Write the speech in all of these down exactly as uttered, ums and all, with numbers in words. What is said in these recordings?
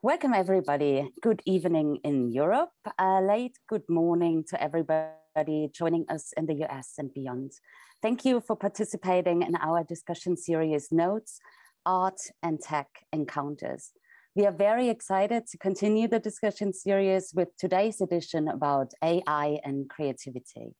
Welcome, everybody. Good evening in Europe. Uh, late good morning to everybody joining us in the U S and beyond. Thank you for participating in our discussion series, Notes, Art and Tech Encounters. We are very excited to continue the discussion series with today's edition about A I and creativity.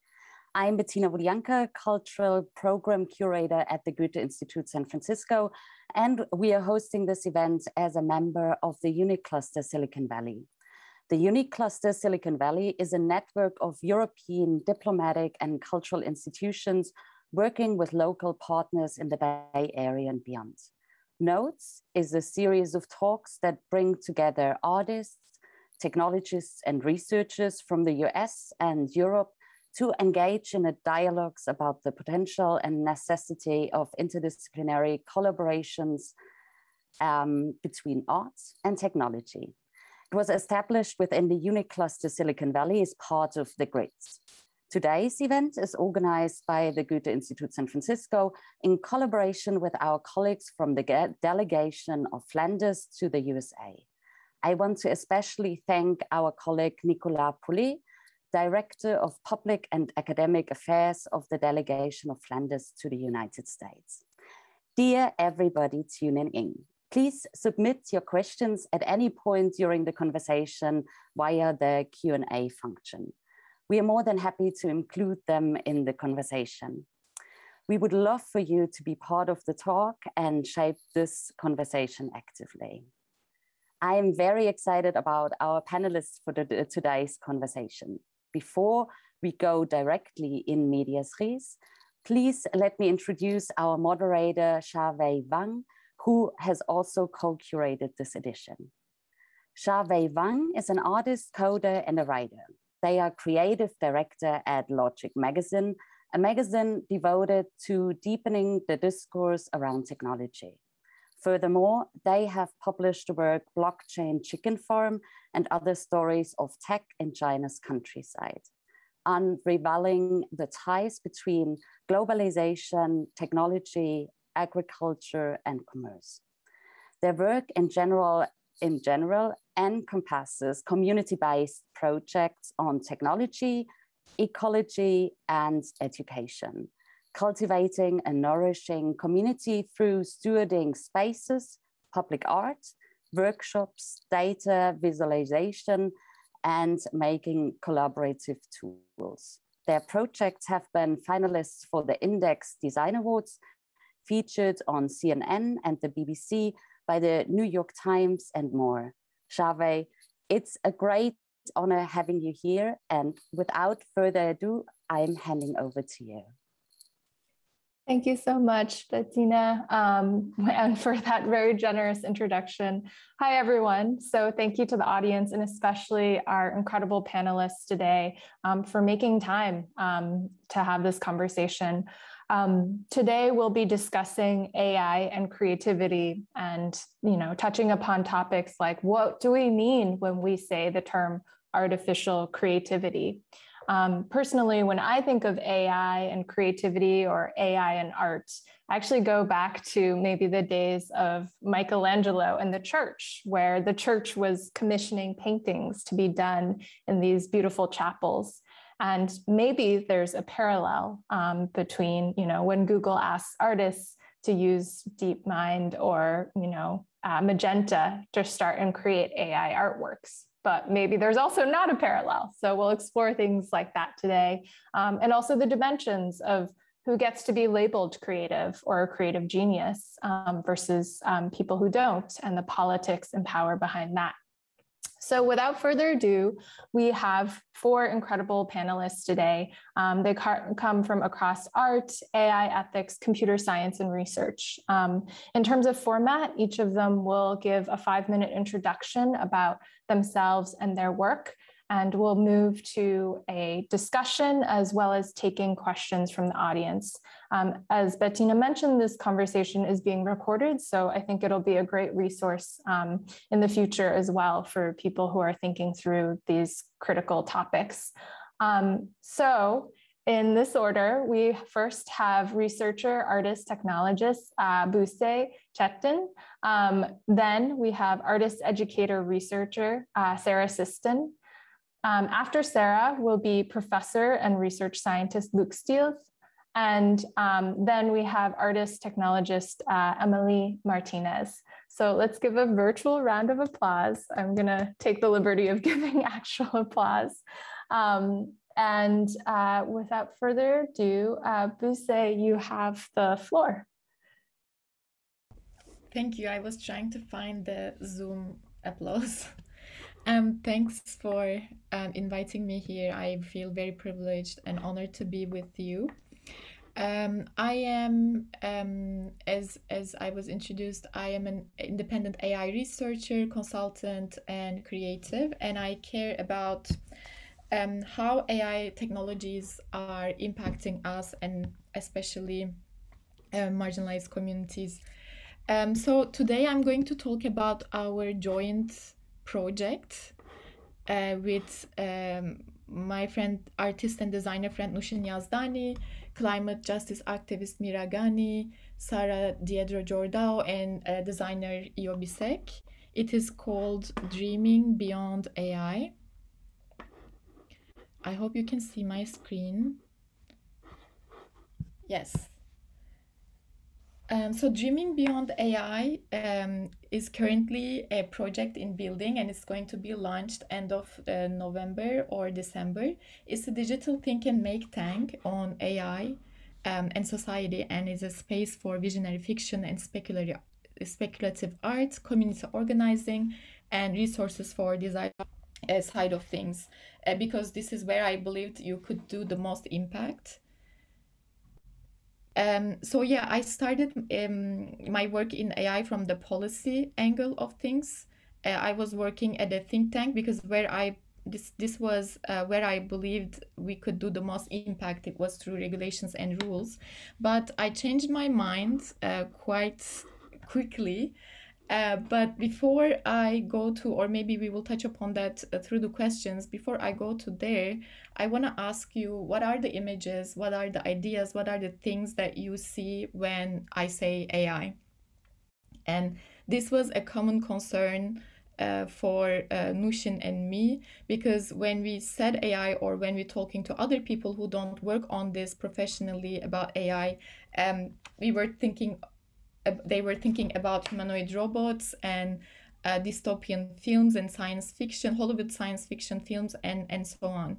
I'm Bettina Wodianka, Cultural Program Curator at the Goethe-Institut San Francisco, and we are hosting this event as a member of the UniCluster Silicon Valley. The UniCluster Silicon Valley is a network of European diplomatic and cultural institutions working with local partners in the Bay Area and beyond. Notes is a series of talks that bring together artists, technologists, and researchers from the U S and Europe to engage in a dialogues about the potential and necessity of interdisciplinary collaborations um, between arts and technology. It was established within the UniCluster Silicon Valley as part of the GRIDs. Today's event is organized by the Goethe-Institut San Francisco in collaboration with our colleagues from the Delegation of Flanders to the U S A. I want to especially thank our colleague Nicolas Poulet, Director of Public and Academic Affairs of the Delegation of Flanders to the United States. Dear everybody tuning in, please submit your questions at any point during the conversation via the Q and A function. We are more than happy to include them in the conversation. We would love for you to be part of the talk and shape this conversation actively. I am very excited about our panelists for the, today's conversation. Before we go directly in medias res, please let me introduce our moderator, Xiaowei Wang, who has also co-curated this edition. Xiaowei Wang is an artist, coder, and a writer. They are creative director at Logic Magazine, a magazine devoted to deepening the discourse around technology. Furthermore, they have published the work Blockchain Chicken Farm and other stories of tech in China's countryside, unraveling the ties between globalization, technology, agriculture, and commerce. Their work in general, in general encompasses community-based projects on technology, ecology, and education, cultivating a nourishing community through stewarding spaces, public art, workshops, data visualization, and making collaborative tools. Their projects have been finalists for the Index Design Awards, featured on C N N and the B B C by the New York Times and more. Xiaowei, it's a great honor having you here, and without further ado, I'm handing over to you. Thank you so much, Bettina, um, and for that very generous introduction. Hi, everyone. So thank you to the audience and especially our incredible panelists today um, for making time um, to have this conversation. Um, today, we'll be discussing A I and creativity and, you know, touching upon topics like what do we mean when we say the term artificial creativity? Um, personally, when I think of A I and creativity or A I and art, I actually go back to maybe the days of Michelangelo and the church, where the church was commissioning paintings to be done in these beautiful chapels. And maybe there's a parallel um, between, you know, when Google asks artists to use DeepMind or, you know, uh, Magenta to start and create A I artworks. But maybe there's also not a parallel. So we'll explore things like that today. Um, and also the dimensions of who gets to be labeled creative or a creative genius um, versus um, people who don't, and the politics and power behind that. So without further ado, we have four incredible panelists today. Um, they come from across art, A I ethics, computer science, and research. Um, in terms of format, each of them will give a five-minute introduction about themselves and their work, and we'll move to a discussion as well as taking questions from the audience. Um, as Bettina mentioned, this conversation is being recorded, so I think it'll be a great resource um, in the future as well for people who are thinking through these critical topics. Um, so in this order, we first have researcher, artist, technologist, uh, Buse Çetin. Um, then we have artist, educator, researcher, uh, Sarah Ciston. Um, after Sarah will be professor and research scientist, Luc Steels. And um, then we have artist, technologist, uh, Emily Martinez. So let's give a virtual round of applause. I'm gonna take the liberty of giving actual applause. Um, and uh, without further ado, uh, Buse, you have the floor. Thank you. I was trying to find the Zoom applause. Um, thanks for um, inviting me here. I feel very privileged and honored to be with you. Um, I am, um, as, as I was introduced, I am an independent A I researcher, consultant, and creative, and I care about um, how A I technologies are impacting us and especially uh, marginalized communities. Um, so today I'm going to talk about our joint project uh, with um, my friend, artist and designer friend Nushin Yazdani, climate justice activist Mira Ghani, Sara Diedro-Giordao, and uh, designer Io Bisek. It is called Dreaming Beyond A I. I hope you can see my screen. Yes. Um, so Dreaming Beyond A I um, is currently a project in building, and it's going to be launched end of uh, November or December. It's a digital think and make tank on A I um, and society, and is a space for visionary fiction and speculative, speculative art, community organizing, and resources for design uh, side of things, uh, because this is where I believed you could do the most impact. Um, so yeah, I started um, my work in A I from the policy angle of things. Uh, I was working at a think tank because where I this this was uh, where I believed we could do the most impact. It was through regulations and rules, but I changed my mind uh, quite quickly. Uh, but before I go to, or maybe we will touch upon that uh, through the questions, before I go to there, I want to ask you, what are the images, what are the ideas, what are the things that you see when I say A I? And this was a common concern uh, for uh, Nushin and me, because when we said A I, or when we're talking to other people who don't work on this professionally about A I, um, we were thinking, they were thinking about humanoid robots and uh, dystopian films and science fiction, Hollywood science fiction films, and, and so on.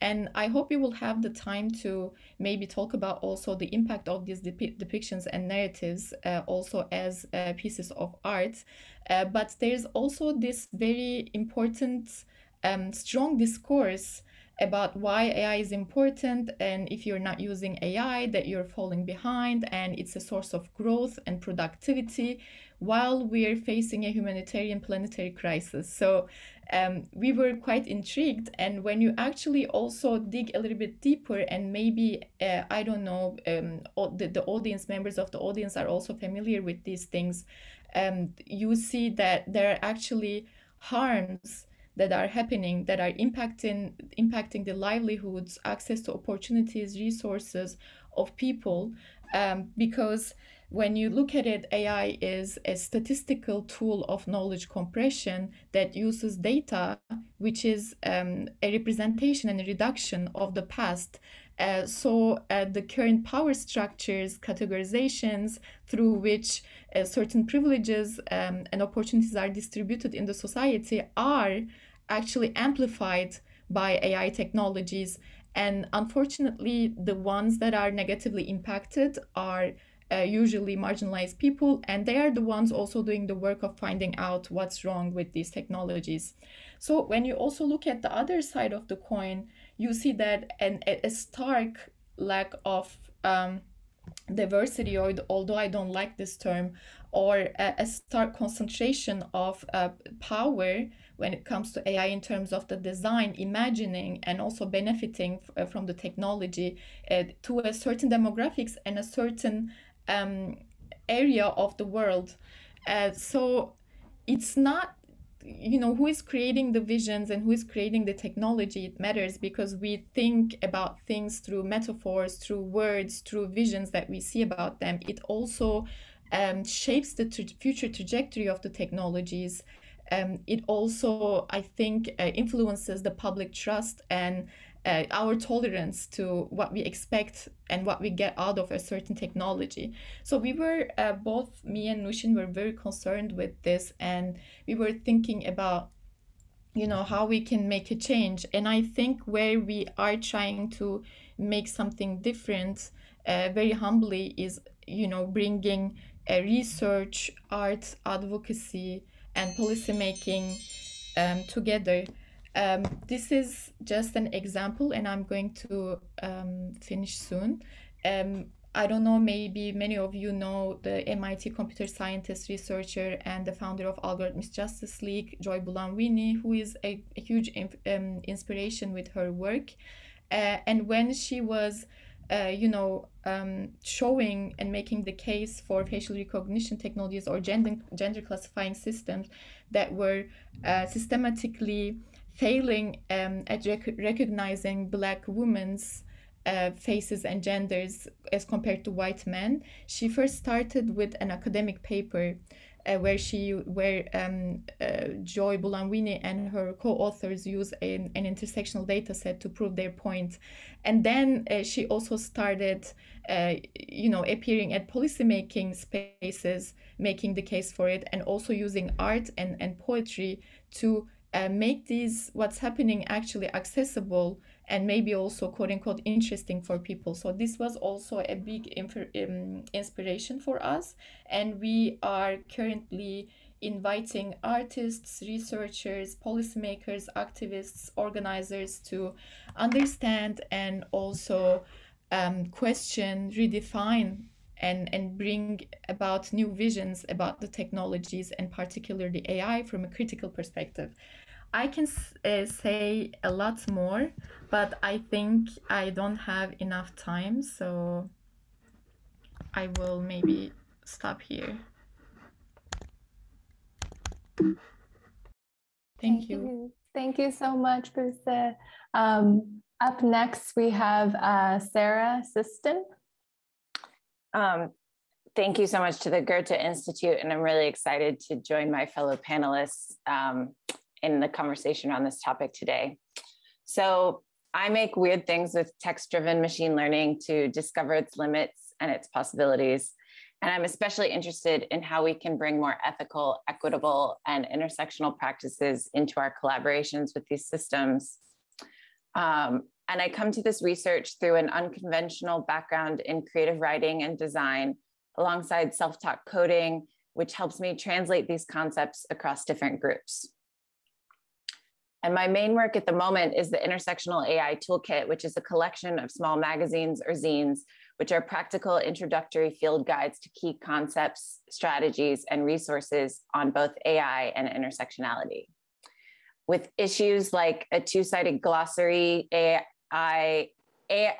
And I hope you will have the time to maybe talk about also the impact of these dep depictions and narratives uh, also as uh, pieces of art. Uh, but there's also this very important, um, strong discourse about why A I is important, and if you're not using A I, that you're falling behind, and it's a source of growth and productivity, while we're facing a humanitarian planetary crisis. So um, we were quite intrigued, and when you actually also dig a little bit deeper, and maybe, uh, I don't know, um, the, the audience, members of the audience are also familiar with these things, um, you see that there are actually harms that are happening, that are impacting impacting the livelihoods, access to opportunities, resources of people, um, because when you look at it, A I is a statistical tool of knowledge compression that uses data, which is um, a representation and a reduction of the past. Uh, so uh, the current power structures, categorizations through which uh, certain privileges um, and opportunities are distributed in the society are actually amplified by A I technologies. And unfortunately, the ones that are negatively impacted are uh, usually marginalized people, and they are the ones also doing the work of finding out what's wrong with these technologies. So when you also look at the other side of the coin, you see that an, a stark lack of um, diversity, or although I don't like this term, or a, a stark concentration of uh, power when it comes to A I in terms of the design, imagining, and also benefiting f from the technology uh, to a certain demographics and a certain um, area of the world. Uh, so it's not you know, who is creating the visions and who is creating the technology, it matters, because we think about things through metaphors, through words, through visions that we see about them. It also um, shapes the tra- future trajectory of the technologies. Um, it also, I think, uh, influences the public trust and uh, our tolerance to what we expect and what we get out of a certain technology. So we were, uh, both me and Nushin were very concerned with this, and we were thinking about, you know, how we can make a change. And I think where we are trying to make something different, uh, very humbly, is, you know, bringing uh, research, art, advocacy, and policymaking um, together. Um, this is just an example, and I'm going to um, finish soon. Um, I don't know, maybe many of you know the M I T computer scientist, researcher, and the founder of Algorithmic Justice League, Joy Buolamwini, who is a, a huge inf um, inspiration with her work. Uh, and when she was Uh, you know, um, showing and making the case for facial recognition technologies or gender, gender classifying systems that were uh, systematically failing um, at rec recognizing Black women's uh, faces and genders as compared to white men, she first started with an academic paper uh, where she, where um, uh, Joy Buolamwini and her co-authors use an, an intersectional data set to prove their point. And then uh, she also started, uh, you know, appearing at policymaking spaces, making the case for it, and also using art and, and poetry to uh, make these, what's happening actually, accessible and maybe also, quote unquote, interesting for people. So this was also a big um, inspiration for us. And we are currently inviting artists, researchers, policymakers, activists, organizers to understand and also um, question, redefine, and, and bring about new visions about the technologies, and particularly A I, from a critical perspective. I can uh, say a lot more, but I think I don't have enough time, so I will maybe stop here. Thank, Thank you. you. Thank you so much, Buse. Um, up next, we have uh, Sarah Ciston. Um, thank you so much to the Goethe Institute, and I'm really excited to join my fellow panelists um, in the conversation on this topic today. So I make weird things with text-driven machine learning to discover its limits and its possibilities. And I'm especially interested in how we can bring more ethical, equitable, and intersectional practices into our collaborations with these systems. Um, and I come to this research through an unconventional background in creative writing and design, alongside self-taught coding, which helps me translate these concepts across different groups. And my main work at the moment is the Intersectional A I Toolkit, which is a collection of small magazines or zines, which are practical introductory field guides to key concepts, strategies, and resources on both A I and intersectionality. With issues like a two-sided glossary, A I, A I,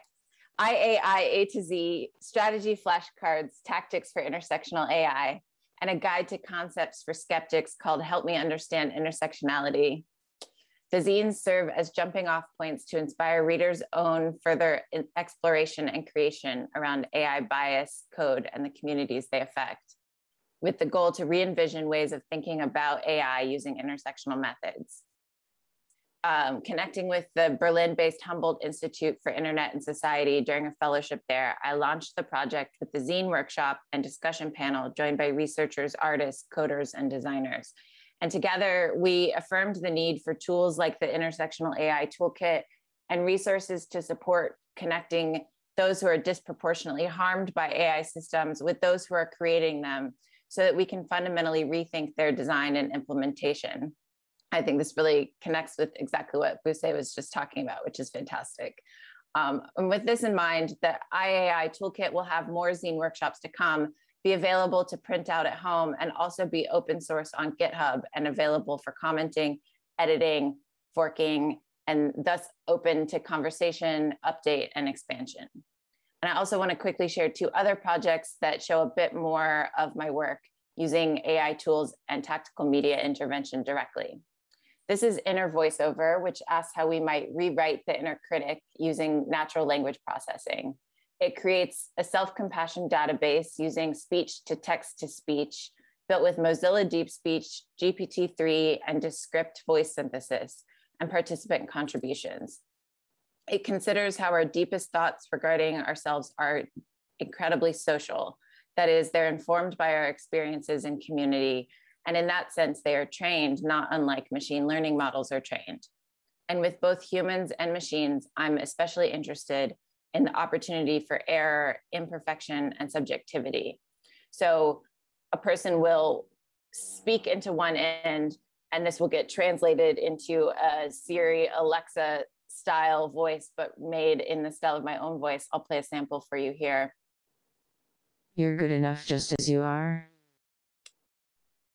I A I A to Z, strategy flashcards, tactics for intersectional A I, and a guide to concepts for skeptics called Help Me Understand Intersectionality. The zines serve as jumping off points to inspire readers' own further exploration and creation around A I bias, code, and the communities they affect, with the goal to re-envision ways of thinking about A I using intersectional methods. Um, connecting with the Berlin-based Humboldt Institute for Internet and Society during a fellowship there, I launched the project with the zine workshop and discussion panel joined by researchers, artists, coders, and designers. And together, we affirmed the need for tools like the Intersectional A I Toolkit and resources to support connecting those who are disproportionately harmed by A I systems with those who are creating them, so that we can fundamentally rethink their design and implementation. I think this really connects with exactly what Buse was just talking about, which is fantastic. Um, and with this in mind, the I A I Toolkit will have more zine workshops to come, be available to print out at home, and also be open source on GitHub and available for commenting, editing, forking, and thus open to conversation, update, and expansion. And I also want to quickly share two other projects that show a bit more of my work using A I tools and tactical media intervention directly. This is Inner Voiceover, which asks how we might rewrite the inner critic using natural language processing. It creates a self-compassion database using speech to text to speech, built with Mozilla Deep Speech, G P T three, and Descript voice synthesis and participant contributions. It considers how our deepest thoughts regarding ourselves are incredibly social. That is, they're informed by our experiences in community. And in that sense, they are trained, not unlike machine learning models are trained. And with both humans and machines, I'm especially interested in the opportunity for error, imperfection, and subjectivity. So a person will speak into one end, and this will get translated into a Siri, Alexa style voice, but made in the style of my own voice. I'll play a sample for you here. You're good enough just as you are.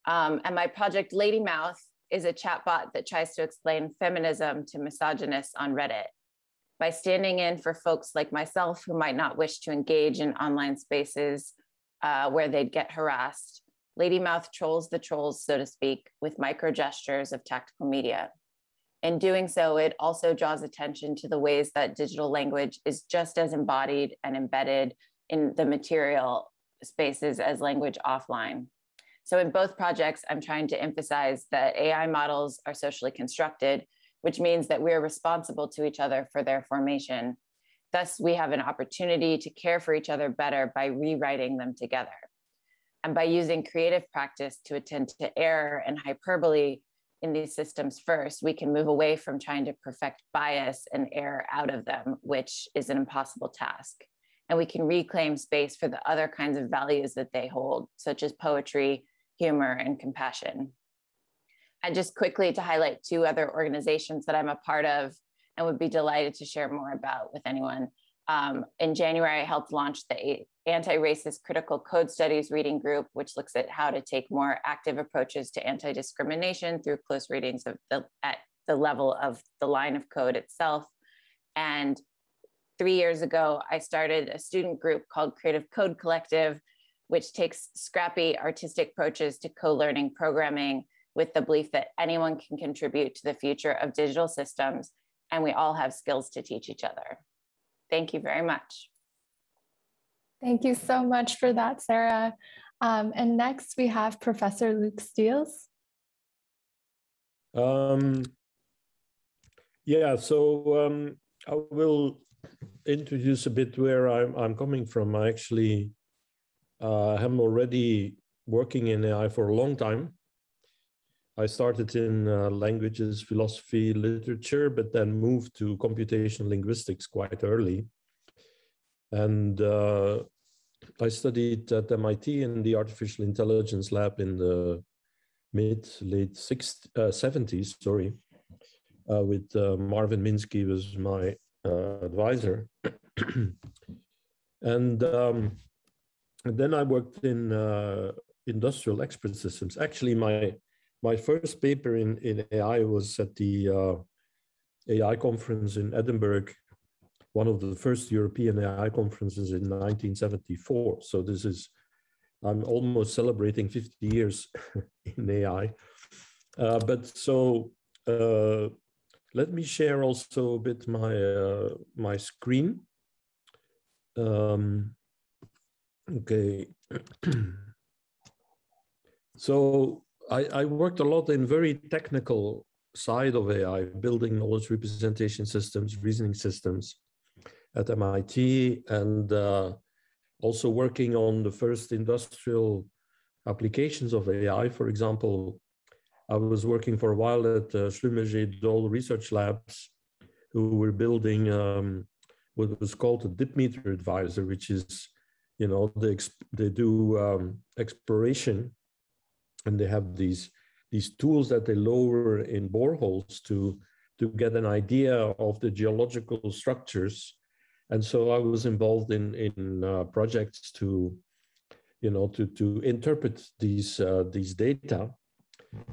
Um, and my project, Lady Mouth, is a chatbot that tries to explain feminism to misogynists on Reddit. By standing in for folks like myself who might not wish to engage in online spaces uh, where they'd get harassed, Lady Mouth trolls the trolls, so to speak, with micro gestures of tactical media. In doing so, it also draws attention to the ways that digital language is just as embodied and embedded in the material spaces as language offline. So in both projects, I'm trying to emphasize that A I models are socially constructed, which means that we're responsible to each other for their formation. Thus, we have an opportunity to care for each other better by rewriting them together. And by using creative practice to attend to error and hyperbole in these systems first, we can move away from trying to perfect bias and error out of them, which is an impossible task. And we can reclaim space for the other kinds of values that they hold, such as poetry, humor, and compassion. And just quickly to highlight two other organizations that I'm a part of and would be delighted to share more about with anyone. Um, in January, I helped launch the Anti-Racist Critical Code Studies Reading Group, which looks at how to take more active approaches to anti-discrimination through close readings of the, at the level of the line of code itself. And three years ago, I started a student group called Creative Code Collective, which takes scrappy artistic approaches to co-learning programming with the belief that anyone can contribute to the future of digital systems, and we all have skills to teach each other. Thank you very much. Thank you so much for that, Sarah. Um, and next we have Professor Luc Steels. Um, yeah, so um, I will introduce a bit where I'm, I'm coming from. I actually uh, am already working in A I for a long time. I started in uh, languages, philosophy, literature, but then moved to computational linguistics quite early. And uh, I studied at M I T in the artificial intelligence lab in the mid, late sixties, uh, seventies, sorry, uh, with uh, Marvin Minsky was my uh, advisor. and, um, and then I worked in uh, industrial expert systems. Actually, my My first paper in, in A I was at the uh, A I conference in Edinburgh, one of the first European A I conferences in nineteen seventy-four. So this is, I'm almost celebrating fifty years in A I. Uh, but so uh, let me share also a bit my, uh, my screen. Um, okay. So, I, I worked a lot in very technical side of A I, building knowledge representation systems, reasoning systems at M I T, and uh, also working on the first industrial applications of A I. For example, I was working for a while at uh, Schlumberger Dole Research Labs, who were building um, what was called a dip meter advisor, which is, you know, they, they do um, exploration. And they have these, these tools that they lower in boreholes to, to get an idea of the geological structures. And so I was involved in, in uh, projects to, you know, to, to interpret these, uh, these data.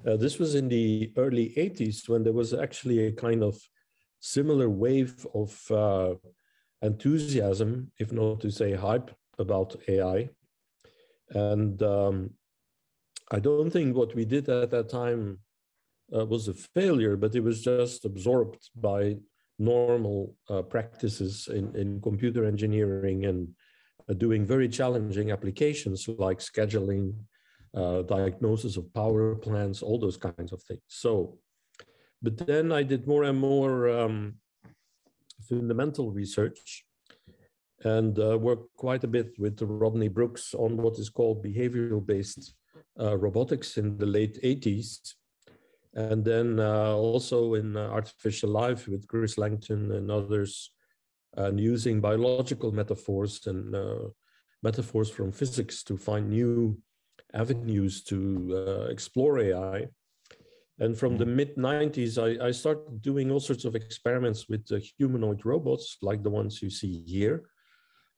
Uh, this was in the early eighties when there was actually a kind of similar wave of uh, enthusiasm, if not to say hype, about A I. And um, I don't think what we did at that time uh, was a failure, but it was just absorbed by normal uh, practices in, in computer engineering and uh, doing very challenging applications like scheduling, uh, diagnosis of power plants, all those kinds of things. So, but then I did more and more um, fundamental research and uh, worked quite a bit with Rodney Brooks on what is called behavioral-based uh, robotics in the late eighties. And then uh, also in uh, Artificial Life with Chris Langton and others, and using biological metaphors and uh, metaphors from physics to find new avenues to uh, explore A I. And from the mid nineties, I, I started doing all sorts of experiments with uh, humanoid robots, like the ones you see here.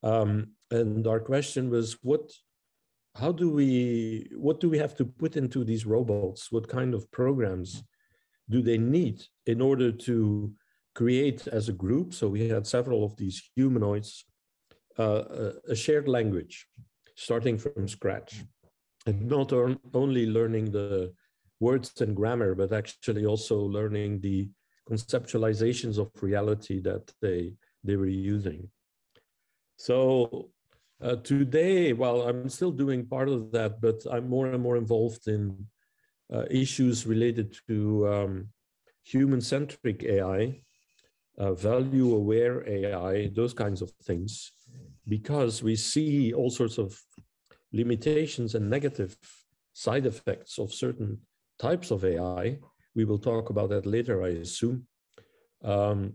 Um, and our question was, what, how do we, what do we have to put into these robots? What kind of programs do they need in order to create as a group? So we had several of these humanoids, uh, a shared language, starting from scratch, and not only learning the words and grammar, but actually also learning the conceptualizations of reality that they, they were using. So uh, today, well, I'm still doing part of that, but I'm more and more involved in uh, issues related to um, human-centric A I, uh, value-aware A I, those kinds of things, because we see all sorts of limitations and negative side effects of certain types of A I. We will talk about that later, I assume. Um,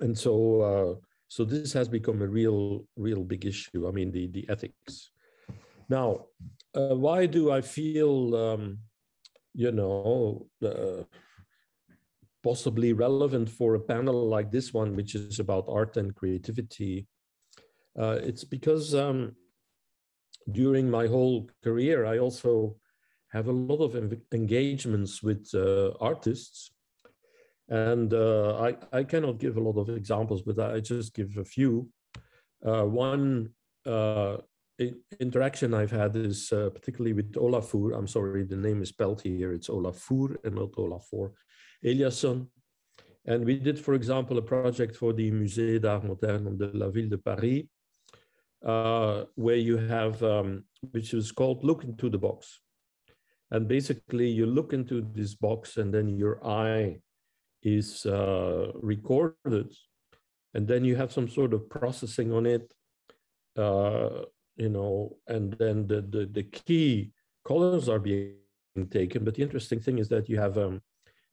and so, uh, so this has become a real, real big issue. I mean, the, the ethics. Now, uh, why do I feel, um, you know, uh, possibly relevant for a panel like this one, which is about art and creativity? Uh, it's because um, during my whole career, I also have a lot of engagements with uh, artists. And uh, I, I cannot give a lot of examples, but I just give a few. Uh, one uh, interaction I've had is uh, particularly with Olafur. I'm sorry, the name is spelled here. It's Olafur and not Olafur Eliasson. And we did, for example, a project for the Musée d'Art Moderne de la Ville de Paris, uh, where you have, um, which is called Look Into the Box. And basically, you look into this box, and then your eye is uh, recorded, and then you have some sort of processing on it, uh, you know, and then the, the, the key colors are being taken. But the interesting thing is that you have um,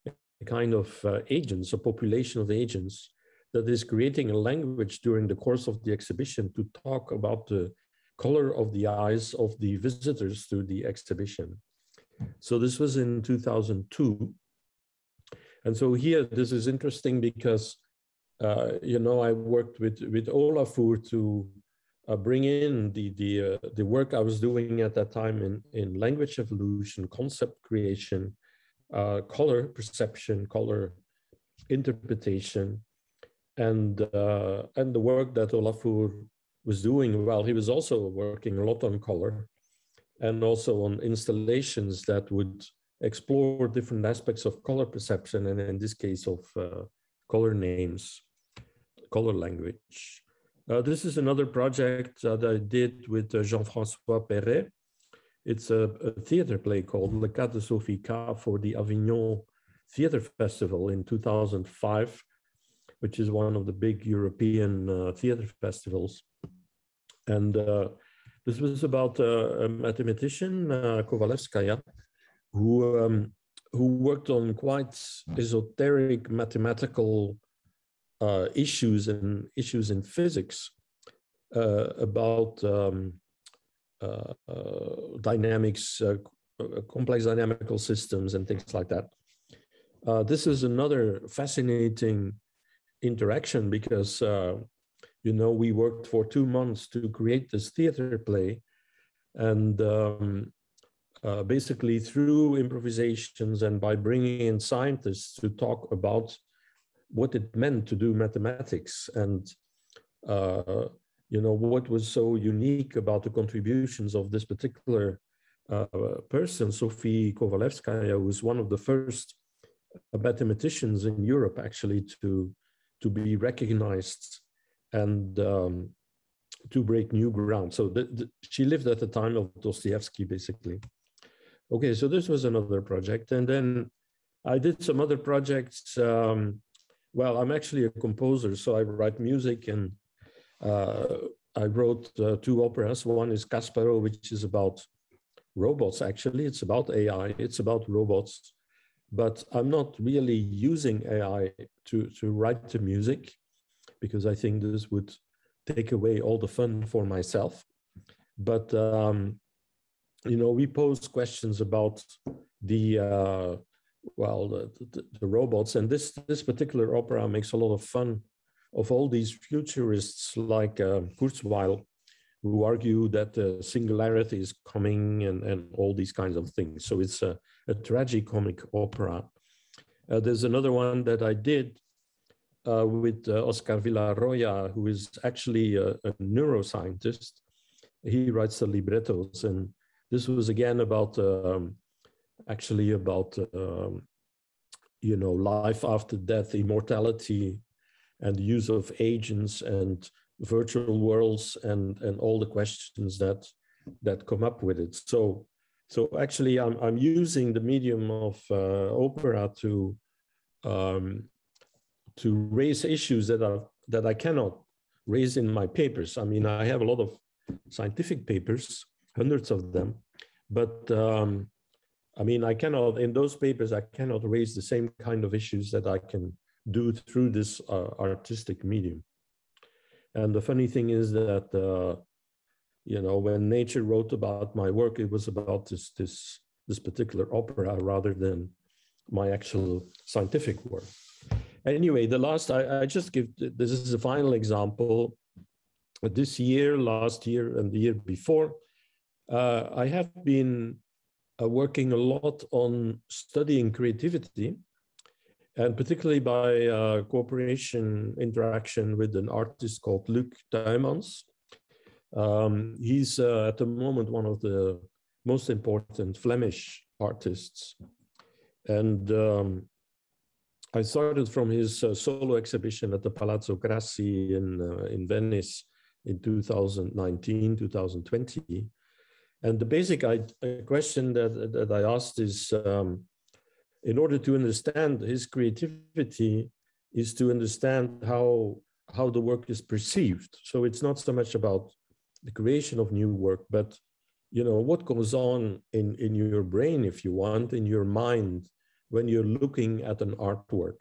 a kind of uh, agents, a population of agents, that is creating a language during the course of the exhibition to talk about the color of the eyes of the visitors to the exhibition. So this was in two thousand two. And so here, this is interesting because, uh, you know, I worked with, with Olafur to uh, bring in the, the, uh, the work I was doing at that time in, in language evolution, concept creation, uh, color perception, color interpretation, and, uh, and the work that Olafur was doing. Well, he was also working a lot on color, and also on installations that would explore different aspects of color perception, and in this case of uh, color names, color language. Uh, this is another project that I did with uh, Jean-François Perret. It's a, a theater play called Le Cas de Sophie K for the Avignon Theater Festival in two thousand five, which is one of the big European uh, theater festivals. And uh, this was about uh, a mathematician, uh, Kovalevskaya, who, um, who worked on quite esoteric mathematical uh, issues and issues in physics uh, about um, uh, uh, dynamics, uh, complex dynamical systems and things like that. Uh, this is another fascinating interaction because uh, you know, we worked for two months to create this theater play. And um, uh, basically through improvisations and by bringing in scientists to talk about what it meant to do mathematics and, uh, you know, what was so unique about the contributions of this particular uh, person, Sofia Kovalevskaya, who was one of the first mathematicians in Europe actually to, to be recognized and um, to break new ground. So the, the, she lived at the time of Dostoevsky, basically. Okay, so this was another project. And then I did some other projects. Um, well, I'm actually a composer, so I write music, and uh, I wrote uh, two operas. One is Kasparo, which is about robots, actually. It's about A I, it's about robots, but I'm not really using A I to, to write the music, because I think this would take away all the fun for myself. But, um, you know, we pose questions about the, uh, well, the, the, the robots. And this, this particular opera makes a lot of fun of all these futurists like uh, Kurzweil, who argue that the singularity is coming and, and all these kinds of things. So it's a, a tragicomic opera. Uh, there's another one that I did Uh, with uh, Oscar Villarroya, who is actually a, a neuroscientist. He writes the librettos, and this was again about, um, actually about, um, you know, life after death, immortality, and the use of agents and virtual worlds, and and all the questions that that come up with it. So, so actually, I'm I'm using the medium of uh, opera to. Um, to raise issues that are that I cannot raise in my papers. I mean, I have a lot of scientific papers, hundreds of them, but um, I mean, I cannot, in those papers, I cannot raise the same kind of issues that I can do through this uh, artistic medium. And the funny thing is that, uh, you know, when Nature wrote about my work, it was about this, this, this particular opera rather than my actual scientific work. Anyway, the last, I, I just give, this is the final example. This year, last year, and the year before, uh, I have been uh, working a lot on studying creativity, and particularly by uh, cooperation, interaction with an artist called Luc Tuymans. Um, he's uh, at the moment one of the most important Flemish artists. And um, I started from his uh, solo exhibition at the Palazzo Grassi in, uh, in Venice in two thousand nineteen, two thousand twenty. And the basic I, question that, that I asked is, um, in order to understand his creativity, is to understand how, how the work is perceived. So it's not so much about the creation of new work, but you know, what goes on in, in your brain, if you want, in your mind, when you're looking at an artwork.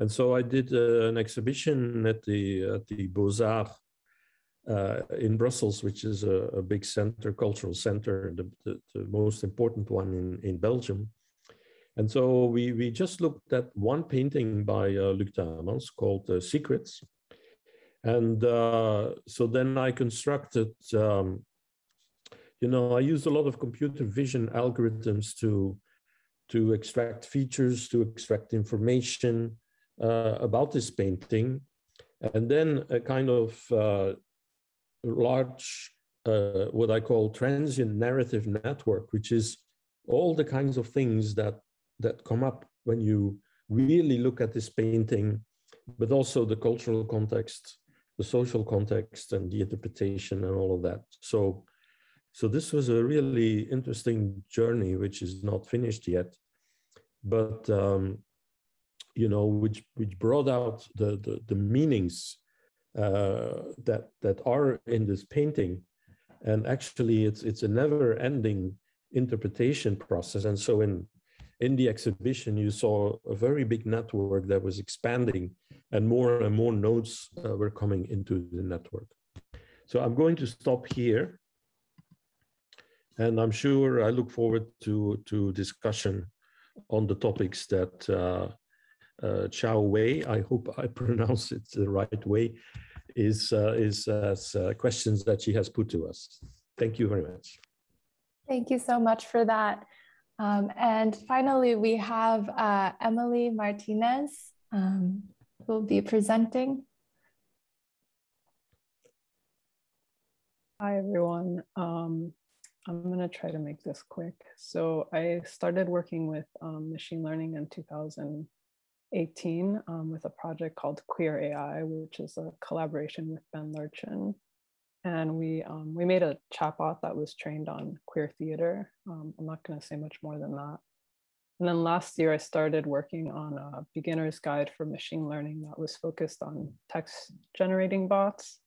And so I did uh, an exhibition at the, at the Beaux-Arts uh, in Brussels, which is a, a big center, cultural center, the, the, the most important one in, in Belgium. And so we, we just looked at one painting by uh, Luc Tuymans called uh, Secrets. And uh, so then I constructed, um, you know, I used a lot of computer vision algorithms to to extract features, to extract information uh, about this painting. And then a kind of uh, large, uh, what I call transient narrative network, which is all the kinds of things that, that come up when you really look at this painting, but also the cultural context, the social context, and the interpretation and all of that. So, so this was a really interesting journey, which is not finished yet, but, um, you know, which, which brought out the, the, the meanings uh, that, that are in this painting. And actually it's, it's a never ending interpretation process. And so in, in the exhibition, you saw a very big network that was expanding, and more and more nodes uh, were coming into the network. So I'm going to stop here. And I'm sure I look forward to, to discussion on the topics that uh, uh, Xiaowei, I hope I pronounce it the right way, is, uh, is uh, questions that she has put to us. Thank you very much. Thank you so much for that. Um, and finally, we have uh, Emily Martinez, um, who will be presenting. Hi, everyone. Um, I'm gonna try to make this quick. So I started working with um, machine learning in two thousand eighteen um, with a project called Queer A I, which is a collaboration with Ben Lurchin. And we, um, we made a chatbot that was trained on queer theater. Um, I'm not gonna say much more than that. And then last year, I started working on a beginner's guide for machine learning that was focused on text generating bots,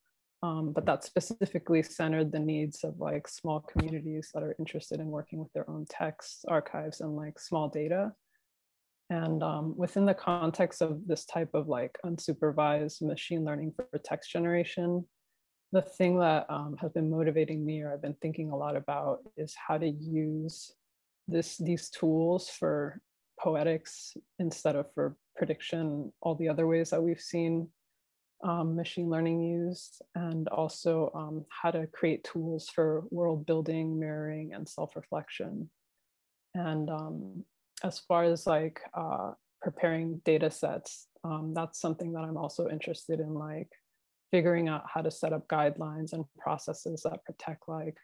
um, but that specifically centered the needs of like small communities that are interested in working with their own text archives and like small data. And um, within the context of this type of like unsupervised machine learning for text generation, the thing that um, has been motivating me, or I've been thinking a lot about, is how to use This, these tools for poetics instead of for prediction, all the other ways that we've seen um, machine learning used, and also um, how to create tools for world building, mirroring, and self-reflection. And um, as far as like uh, preparing data sets, um, that's something that I'm also interested in, like figuring out how to set up guidelines and processes that protect like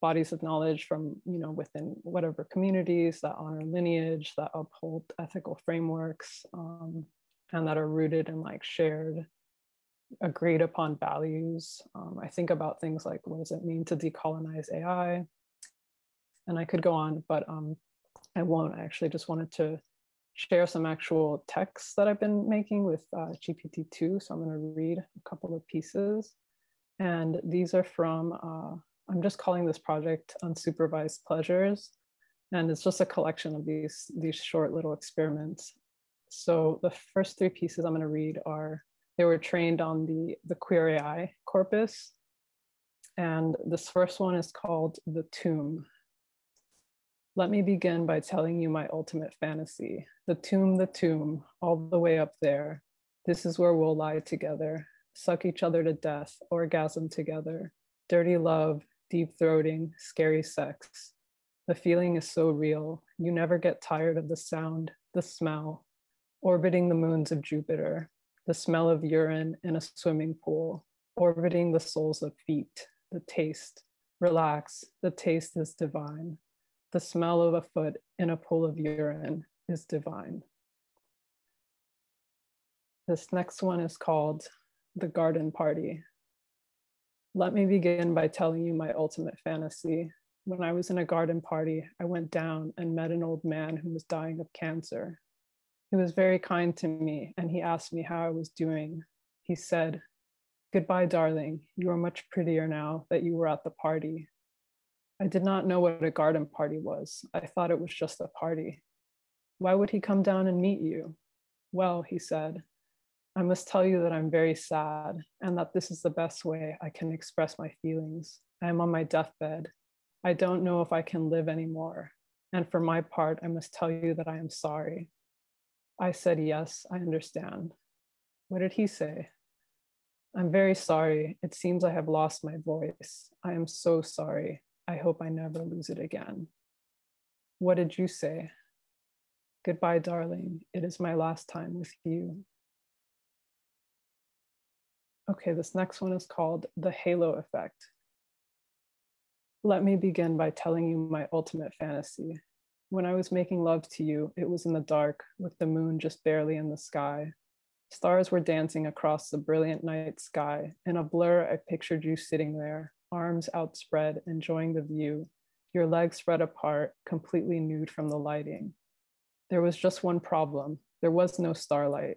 bodies of knowledge from, you know, within whatever communities, that honor lineage, that uphold ethical frameworks, um, and that are rooted in like shared, agreed upon values. Um, I think about things like, what does it mean to decolonize A I? And I could go on, but um, I won't. I actually just wanted to share some actual texts that I've been making with uh, G P T two. So I'm gonna read a couple of pieces. And these are from, uh, I'm just calling this project Unsupervised Pleasures. And it's just a collection of these, these short little experiments. So the first three pieces I'm gonna read are, they were trained on the, the Queer A I corpus. And this first one is called The Tomb. Let me begin by telling you my ultimate fantasy. The tomb, the tomb, all the way up there. This is where we'll lie together, suck each other to death, orgasm together. Dirty love, deep throating, scary sex. The feeling is so real. You never get tired of the sound, the smell, orbiting the moons of Jupiter, the smell of urine in a swimming pool, orbiting the soles of feet, the taste. Relax, the taste is divine. The smell of a foot in a pool of urine is divine. This next one is called The Garden Party. Let me begin by telling you my ultimate fantasy. When I was in a garden party, I went down and met an old man who was dying of cancer. He was very kind to me, and he asked me how I was doing. He said, "Goodbye, darling. You are much prettier now that you were at the party." I did not know what a garden party was. I thought it was just a party. "Why would he come down and meet you?" "Well," he said, "I must tell you that I'm very sad and that this is the best way I can express my feelings. I am on my deathbed. I don't know if I can live anymore. And for my part, I must tell you that I am sorry." I said, "Yes, I understand." What did he say? "I'm very sorry. It seems I have lost my voice. I am so sorry. I hope I never lose it again." What did you say? "Goodbye, darling. It is my last time with you." Okay, this next one is called The Halo Effect. Let me begin by telling you my ultimate fantasy. When I was making love to you, it was in the dark with the moon just barely in the sky. Stars were dancing across the brilliant night sky. In a blur, I pictured you sitting there, arms outspread, enjoying the view, your legs spread apart, completely nude from the lighting. There was just one problem. There was no starlight.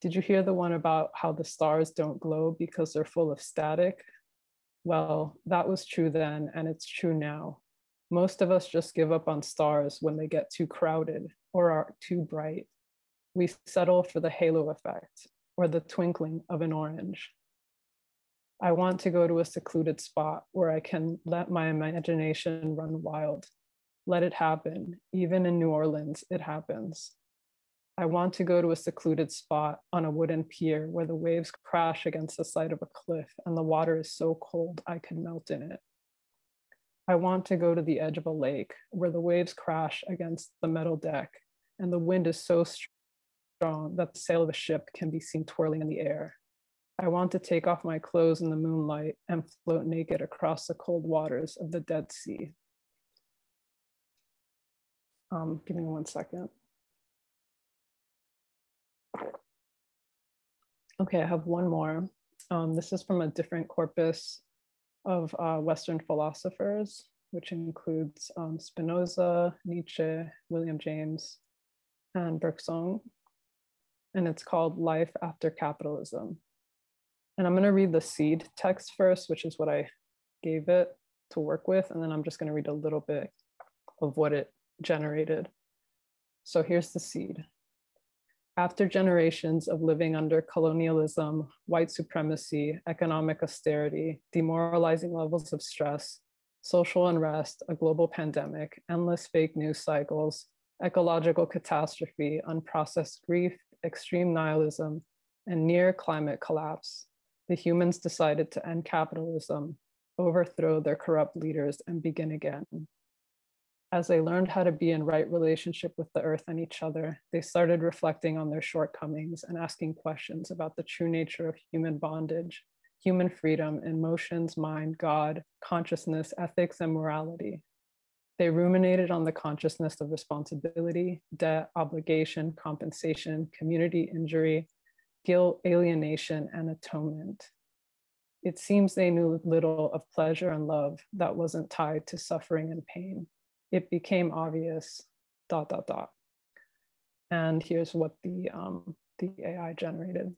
Did you hear the one about how the stars don't glow because they're full of static? Well, that was true then, and it's true now. Most of us just give up on stars when they get too crowded or are too bright. We settle for the halo effect, or the twinkling of an orange. I want to go to a secluded spot where I can let my imagination run wild. Let it happen. Even in New Orleans, it happens. I want to go to a secluded spot on a wooden pier where the waves crash against the side of a cliff and the water is so cold I could melt in it. I want to go to the edge of a lake where the waves crash against the metal deck and the wind is so strong that the sail of a ship can be seen twirling in the air. I want to take off my clothes in the moonlight and float naked across the cold waters of the Dead Sea. Um, give me one second. Okay, I have one more. Um, this is from a different corpus of uh, Western philosophers, which includes um, Spinoza, Nietzsche, William James, and Bergson. And it's called Life After Capitalism. And I'm going to read the seed text first, which is what I gave it to work with. And then I'm just going to read a little bit of what it generated. So here's the seed. After generations of living under colonialism, white supremacy, economic austerity, demoralizing levels of stress, social unrest, a global pandemic, endless fake news cycles, ecological catastrophe, unprocessed grief, extreme nihilism, and near climate collapse, the humans decided to end capitalism, overthrow their corrupt leaders, and begin again. As they learned how to be in right relationship with the earth and each other, they started reflecting on their shortcomings and asking questions about the true nature of human bondage, human freedom, emotions, mind, God, consciousness, ethics, and morality. They ruminated on the consciousness of responsibility, debt, obligation, compensation, community injury, guilt, alienation, and atonement. It seems they knew little of pleasure and love that wasn't tied to suffering and pain. It became obvious, dot, dot, dot. And here's what the, um, the A I generated.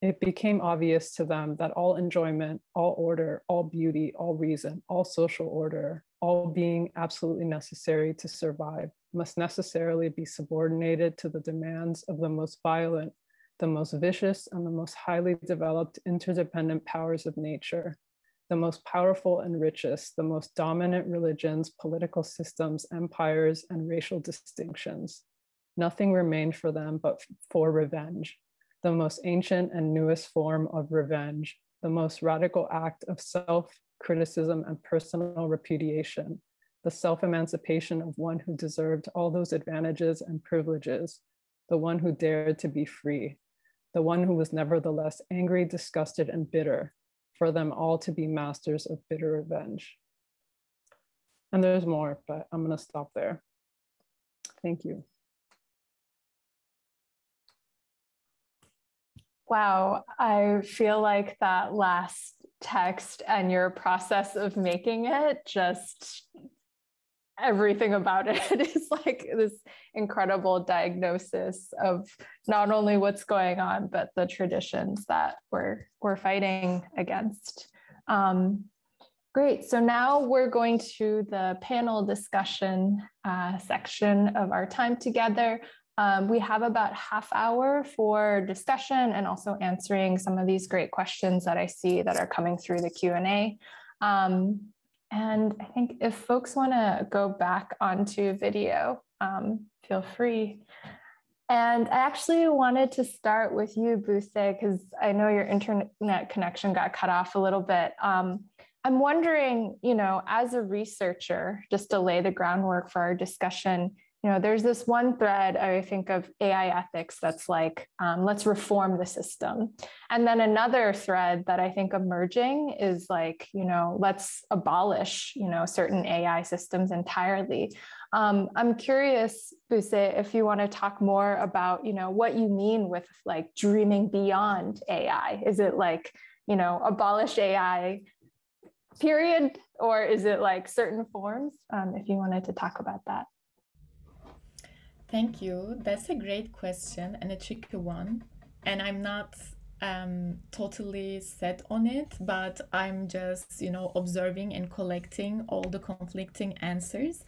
It became obvious to them that all enjoyment, all order, all beauty, all reason, all social order, all being absolutely necessary to survive must necessarily be subordinated to the demands of the most violent, the most vicious, and the most highly developed interdependent powers of nature, the most powerful and richest, the most dominant religions, political systems, empires, and racial distinctions. Nothing remained for them but for revenge, the most ancient and newest form of revenge, the most radical act of self-criticism and personal repudiation, the self-emancipation of one who deserved all those advantages and privileges, the one who dared to be free, the one who was nevertheless angry, disgusted, and bitter, for them all to be masters of bitter revenge. And there's more, but I'm going to stop there. Thank you. Wow, I feel like that last text and your process of making it, just everything about it is like this incredible diagnosis of not only what's going on, but the traditions that we're, we're fighting against. Um, great. So now we're going to the panel discussion uh, section of our time together. Um, we have about half hour for discussion and also answering some of these great questions that I see that are coming through the Q and A. Um, And I think if folks want to go back onto video, um, feel free. And I actually wanted to start with you, Buse, because I know your internet connection got cut off a little bit. Um, I'm wondering, you know, as a researcher, just to lay the groundwork for our discussion, you know, there's this one thread, I think, of A I ethics that's like, um, let's reform the system. And then another thread that I think emerging is like, you know, let's abolish, you know, certain A I systems entirely. Um, I'm curious, Buse, if you want to talk more about, you know, what you mean with like dreaming beyond A I. Is it like, you know, abolish A I, period? Or is it like certain forms? Um, if you wanted to talk about that. Thank you. That's a great question and a tricky one. And I'm not um, totally set on it, but I'm just, you know, observing and collecting all the conflicting answers.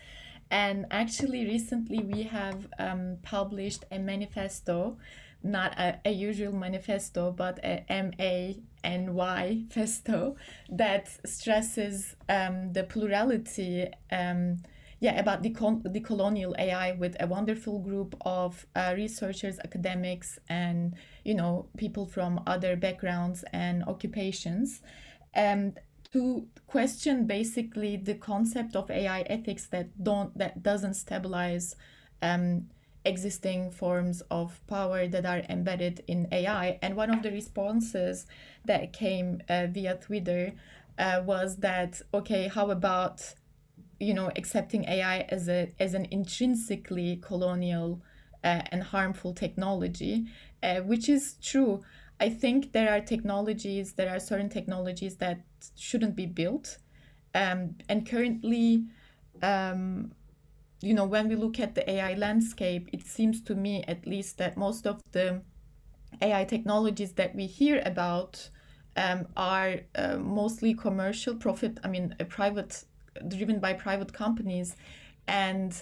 And actually, recently we have um, published a manifesto, not a, a usual manifesto, but a M A N Y festo that stresses um, the plurality um, Yeah, about the decolonial A I with a wonderful group of uh, researchers, academics, and, you know, people from other backgrounds and occupations, and to question basically the concept of A I ethics that don't that doesn't stabilize um, existing forms of power that are embedded in A I. And one of the responses that came uh, via Twitter uh, was that, okay, how about, you know, accepting A I as a as an intrinsically colonial uh, and harmful technology, uh, which is true. I think there are technologies, there are certain technologies that shouldn't be built. Um, and currently, um, you know, when we look at the A I landscape, it seems to me at least that most of the A I technologies that we hear about um, are uh, mostly commercial profit, I mean, a private, driven by private companies. And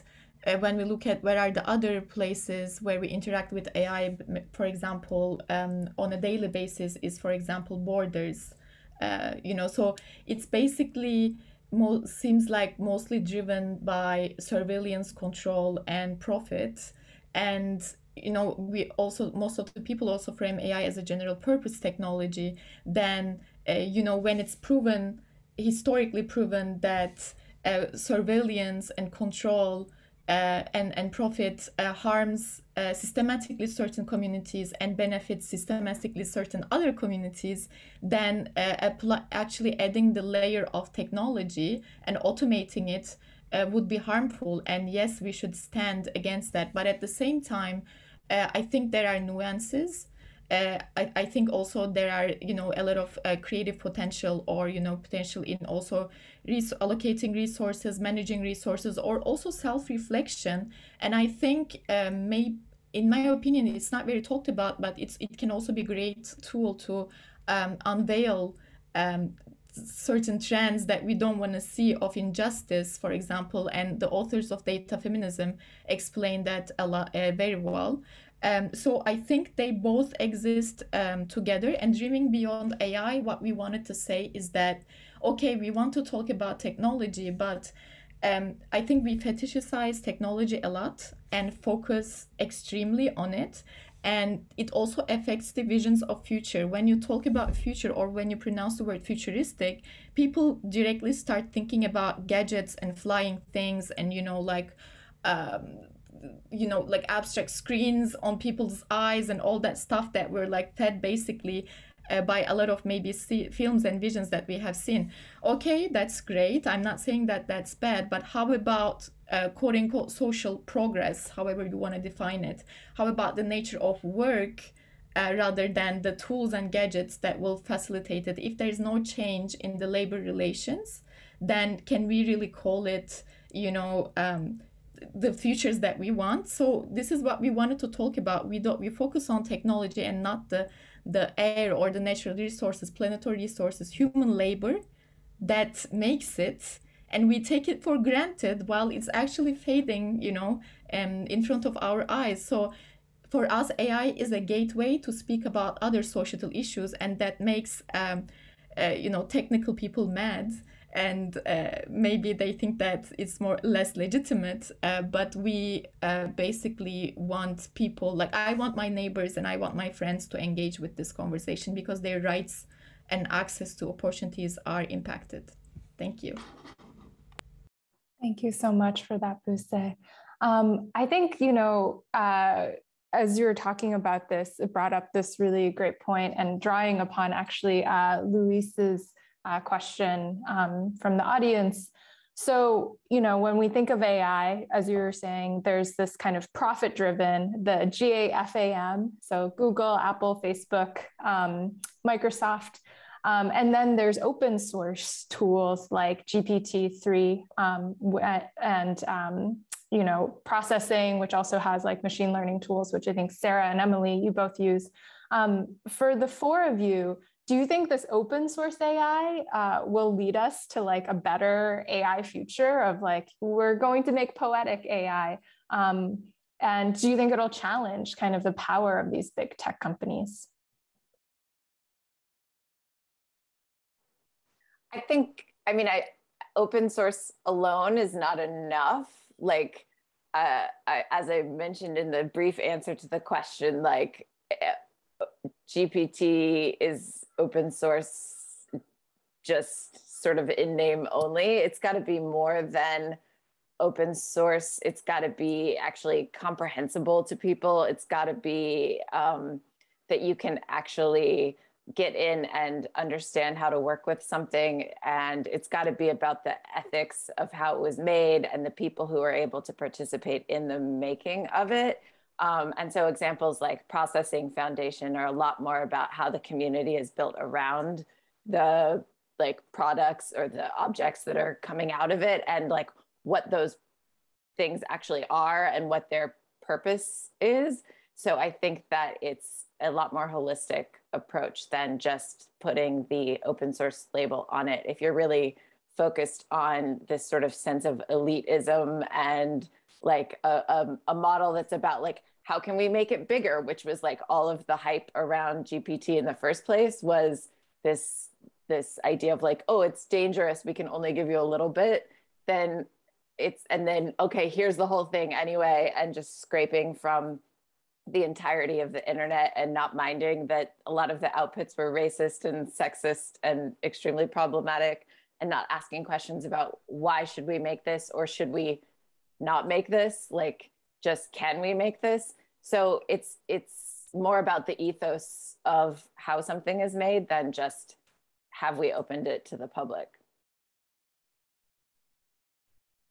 uh, when we look at where are the other places where we interact with A I, for example, um, on a daily basis is, for example, borders. Uh, you know, so it's basically mo seems like mostly driven by surveillance, control, and profit. And, you know, we also, most of the people also frame A I as a general purpose technology. Then, uh, you know, when it's proven, historically proven that uh, surveillance and control uh, and, and profit uh, harms uh, systematically certain communities and benefits systematically certain other communities, then uh, apply, actually adding the layer of technology and automating it uh, would be harmful. And yes, we should stand against that. But at the same time, uh, I think there are nuances. Uh, I, I think also there are, you know, a lot of uh, creative potential, or, you know, potential in also res allocating resources, managing resources, or also self-reflection. And I think uh, may, in my opinion, it's not very talked about, but it's, it can also be a great tool to um, unveil um, certain trends that we don't want to see of injustice, for example. And the authors of Data Feminism explain that a lot, uh, very well. Um, so I think they both exist um, together. And Dreaming Beyond A I, what we wanted to say is that, okay, we want to talk about technology, but um, I think we fetishize technology a lot and focus extremely on it. And it also affects the visions of future. When you talk about future, or when you pronounce the word futuristic, people directly start thinking about gadgets and flying things and, you know, like, um, you know, like abstract screens on people's eyes and all that stuff that were like fed basically uh, by a lot of maybe see films and visions that we have seen. Okay, that's great. I'm not saying that that's bad, but how about uh, quote unquote social progress, however you want to define it? How about the nature of work uh, rather than the tools and gadgets that will facilitate it? If there's no change in the labor relations, then can we really call it, you know, um, the futures that we want? So this is what we wanted to talk about. We don't, we focus on technology and not the the air or the natural resources, planetary resources, human labor that makes it, and we take it for granted while it's actually fading, you know, um, in front of our eyes. So for us, A I is a gateway to speak about other societal issues, and that makes um, uh, you know, technical people mad. And uh, maybe they think that it's more less legitimate, uh, but we uh, basically want people, like I want my neighbors and I want my friends to engage with this conversation because their rights and access to opportunities are impacted. Thank you. Thank you so much for that, Buse. Um, I think, you know, uh, as you were talking about this, it brought up this really great point, and drawing upon actually uh, Luis's Uh, question um, from the audience. So, you know, when we think of A I, as you were saying, there's this kind of profit-driven, the G A F A M, so Google, Apple, Facebook, um, Microsoft, um, and then there's open source tools like G P T three um, and, um, you know, processing, which also has like machine learning tools, which I think Sarah and Emily, you both use. Um, for the four of you, do you think this open source A I uh, will lead us to like a better A I future of like, we're going to make poetic A I? Um, and do you think it'll challenge kind of the power of these big tech companies? I think, I mean, I, open source alone is not enough. Like, uh, I, as I mentioned in the brief answer to the question, like, G P T is open source just sort of in name only. It's got to be more than open source, it's got to be actually comprehensible to people. It's got to be um, that you can actually get in and understand how to work with something. And it's got to be about the ethics of how it was made and the people who are able to participate in the making of it. Um, and so examples like Processing Foundation are a lot more about how the community is built around the like products or the objects that are coming out of it, and like what those things actually are and what their purpose is. So I think that it's a lot more holistic approach than just putting the open source label on it. If you're really focused on this sort of sense of elitism and like a, a, a model that's about like, how can we make it bigger? Which was like all of the hype around G P T in the first place was this, this idea of like, oh, it's dangerous, we can only give you a little bit. Then it's, and then, okay, here's the whole thing anyway, and just scraping from the entirety of the internet and not minding that a lot of the outputs were racist and sexist and extremely problematic, and not asking questions about why should we make this or should we not make this, like just can we make this? So it's it's more about the ethos of how something is made than just have we opened it to the public.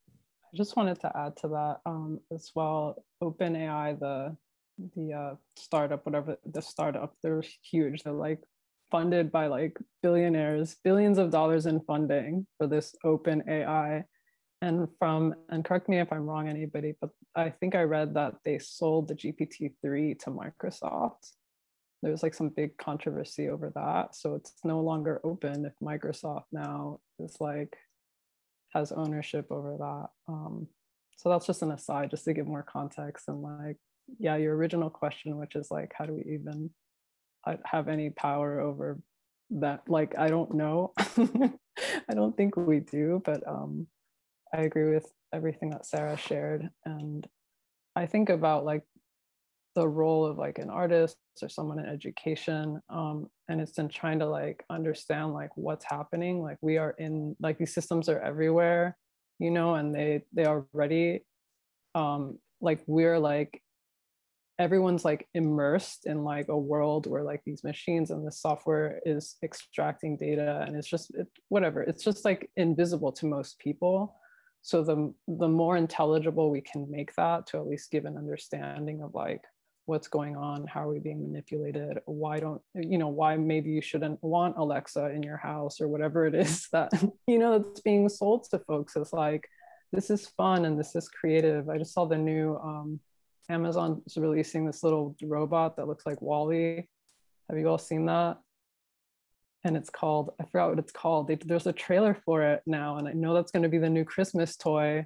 I just wanted to add to that um, as well. OpenAI, the the uh, startup, whatever the startup, they're huge. They're like funded by like billionaires, billions of dollars in funding for this OpenAI. And from, and correct me if I'm wrong, anybody, but I think I read that they sold the G P T three to Microsoft. There was like some big controversy over that. So it's no longer open if Microsoft now is like, has ownership over that. Um, so that's just an aside, just to give more context. And like, yeah, your original question, which is like, how do we even have any power over that? Like, I don't know. I don't think we do, but, um, I agree with everything that Sarah shared. And I think about like the role of like an artist or someone in education. Um, and it's in trying to like understand like what's happening. Like we are in, like these systems are everywhere, you know, and they, they are ready. Um, like we're like, everyone's like immersed in like a world where like these machines and the software is extracting data, and it's just, it, whatever, it's just like invisible to most people. So the, the more intelligible we can make that to at least give an understanding of like what's going on, how are we being manipulated, why don't, you know, why maybe you shouldn't want Alexa in your house or whatever it is that, you know, it's being sold to folks. It's like, this is fun and this is creative. I just saw the new, um, Amazon's releasing this little robot that looks like Wall-E. Have you all seen that? And it's called, I forgot what it's called. They, there's a trailer for it now. And I know that's going to be the new Christmas toy,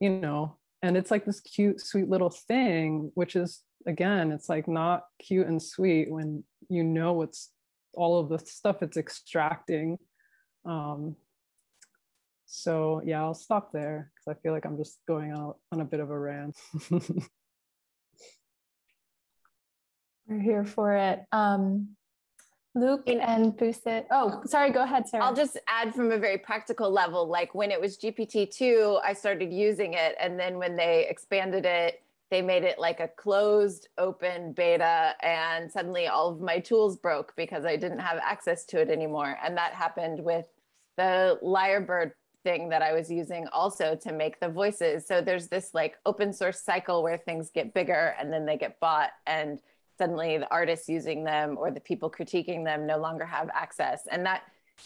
you know, and it's like this cute, sweet little thing, which is, again, it's like not cute and sweet when you know what's all of the stuff it's extracting. Um, so yeah, I'll stop there because I feel like I'm just going out on a bit of a rant. We're here for it. Um... Luc and Buse. Oh, sorry, go ahead, Sarah. I'll just add from a very practical level, like when it was G P T two, I started using it. And then when they expanded it, they made it like a closed open beta. And suddenly all of my tools broke because I didn't have access to it anymore. And that happened with the Lyrebird thing that I was using also to make the voices. So there's this like open source cycle where things get bigger and then they get bought, and suddenly the artists using them or the people critiquing them no longer have access. And that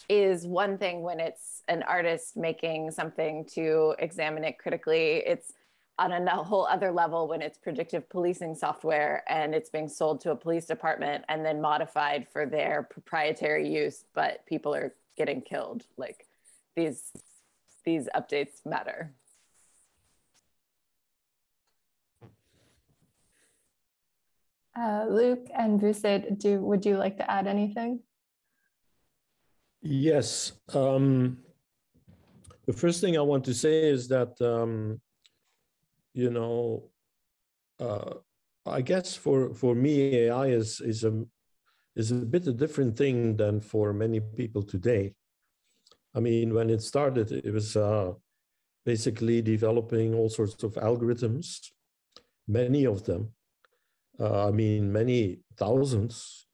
is one thing when it's an artist making something to examine it critically. It's on a whole other level when it's predictive policing software and it's being sold to a police department and then modified for their proprietary use, but people are getting killed. Like these, these updates matter. Uh, Luc and Buse, do would you like to add anything? Yes. Um, the first thing I want to say is that, um, you know, uh, I guess for for me, A I is is a is a bit a different thing than for many people today. I mean, when it started, it was uh, basically developing all sorts of algorithms, many of them, uh, I mean, many thousands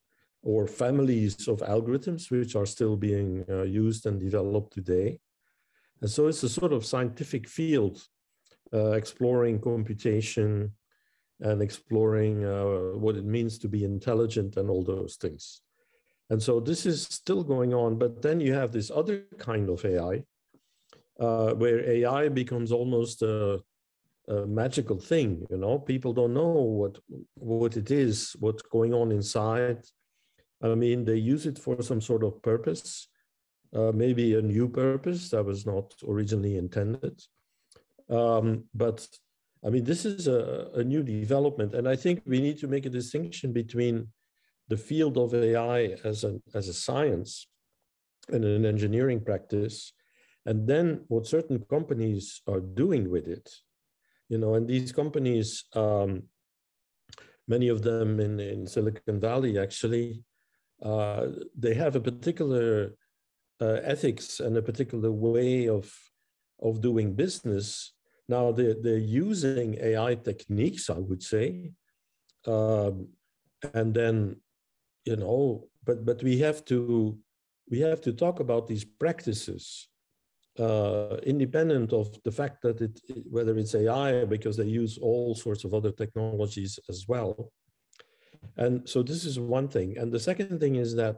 or families of algorithms, which are still being uh, used and developed today. And so it's a sort of scientific field uh, exploring computation and exploring uh, what it means to be intelligent and all those things. And so this is still going on, but then you have this other kind of A I, uh, where A I becomes almost a, a magical thing, you know? People don't know what, what it is, what's going on inside. I mean, they use it for some sort of purpose, uh, maybe a new purpose that was not originally intended. Um, but I mean, this is a, a new development. And I think we need to make a distinction between the field of A I as a, as a science and an engineering practice, and then what certain companies are doing with it. You know, and these companies, um, many of them in, in Silicon Valley, actually, uh, they have a particular uh, ethics and a particular way of, of doing business. Now, they're, they're using A I techniques, I would say, um, and then, you know, but but we have to we have to talk about these practices, uh, independent of the fact that it whether it's A I, because they use all sorts of other technologies as well. And so this is one thing. And the second thing is that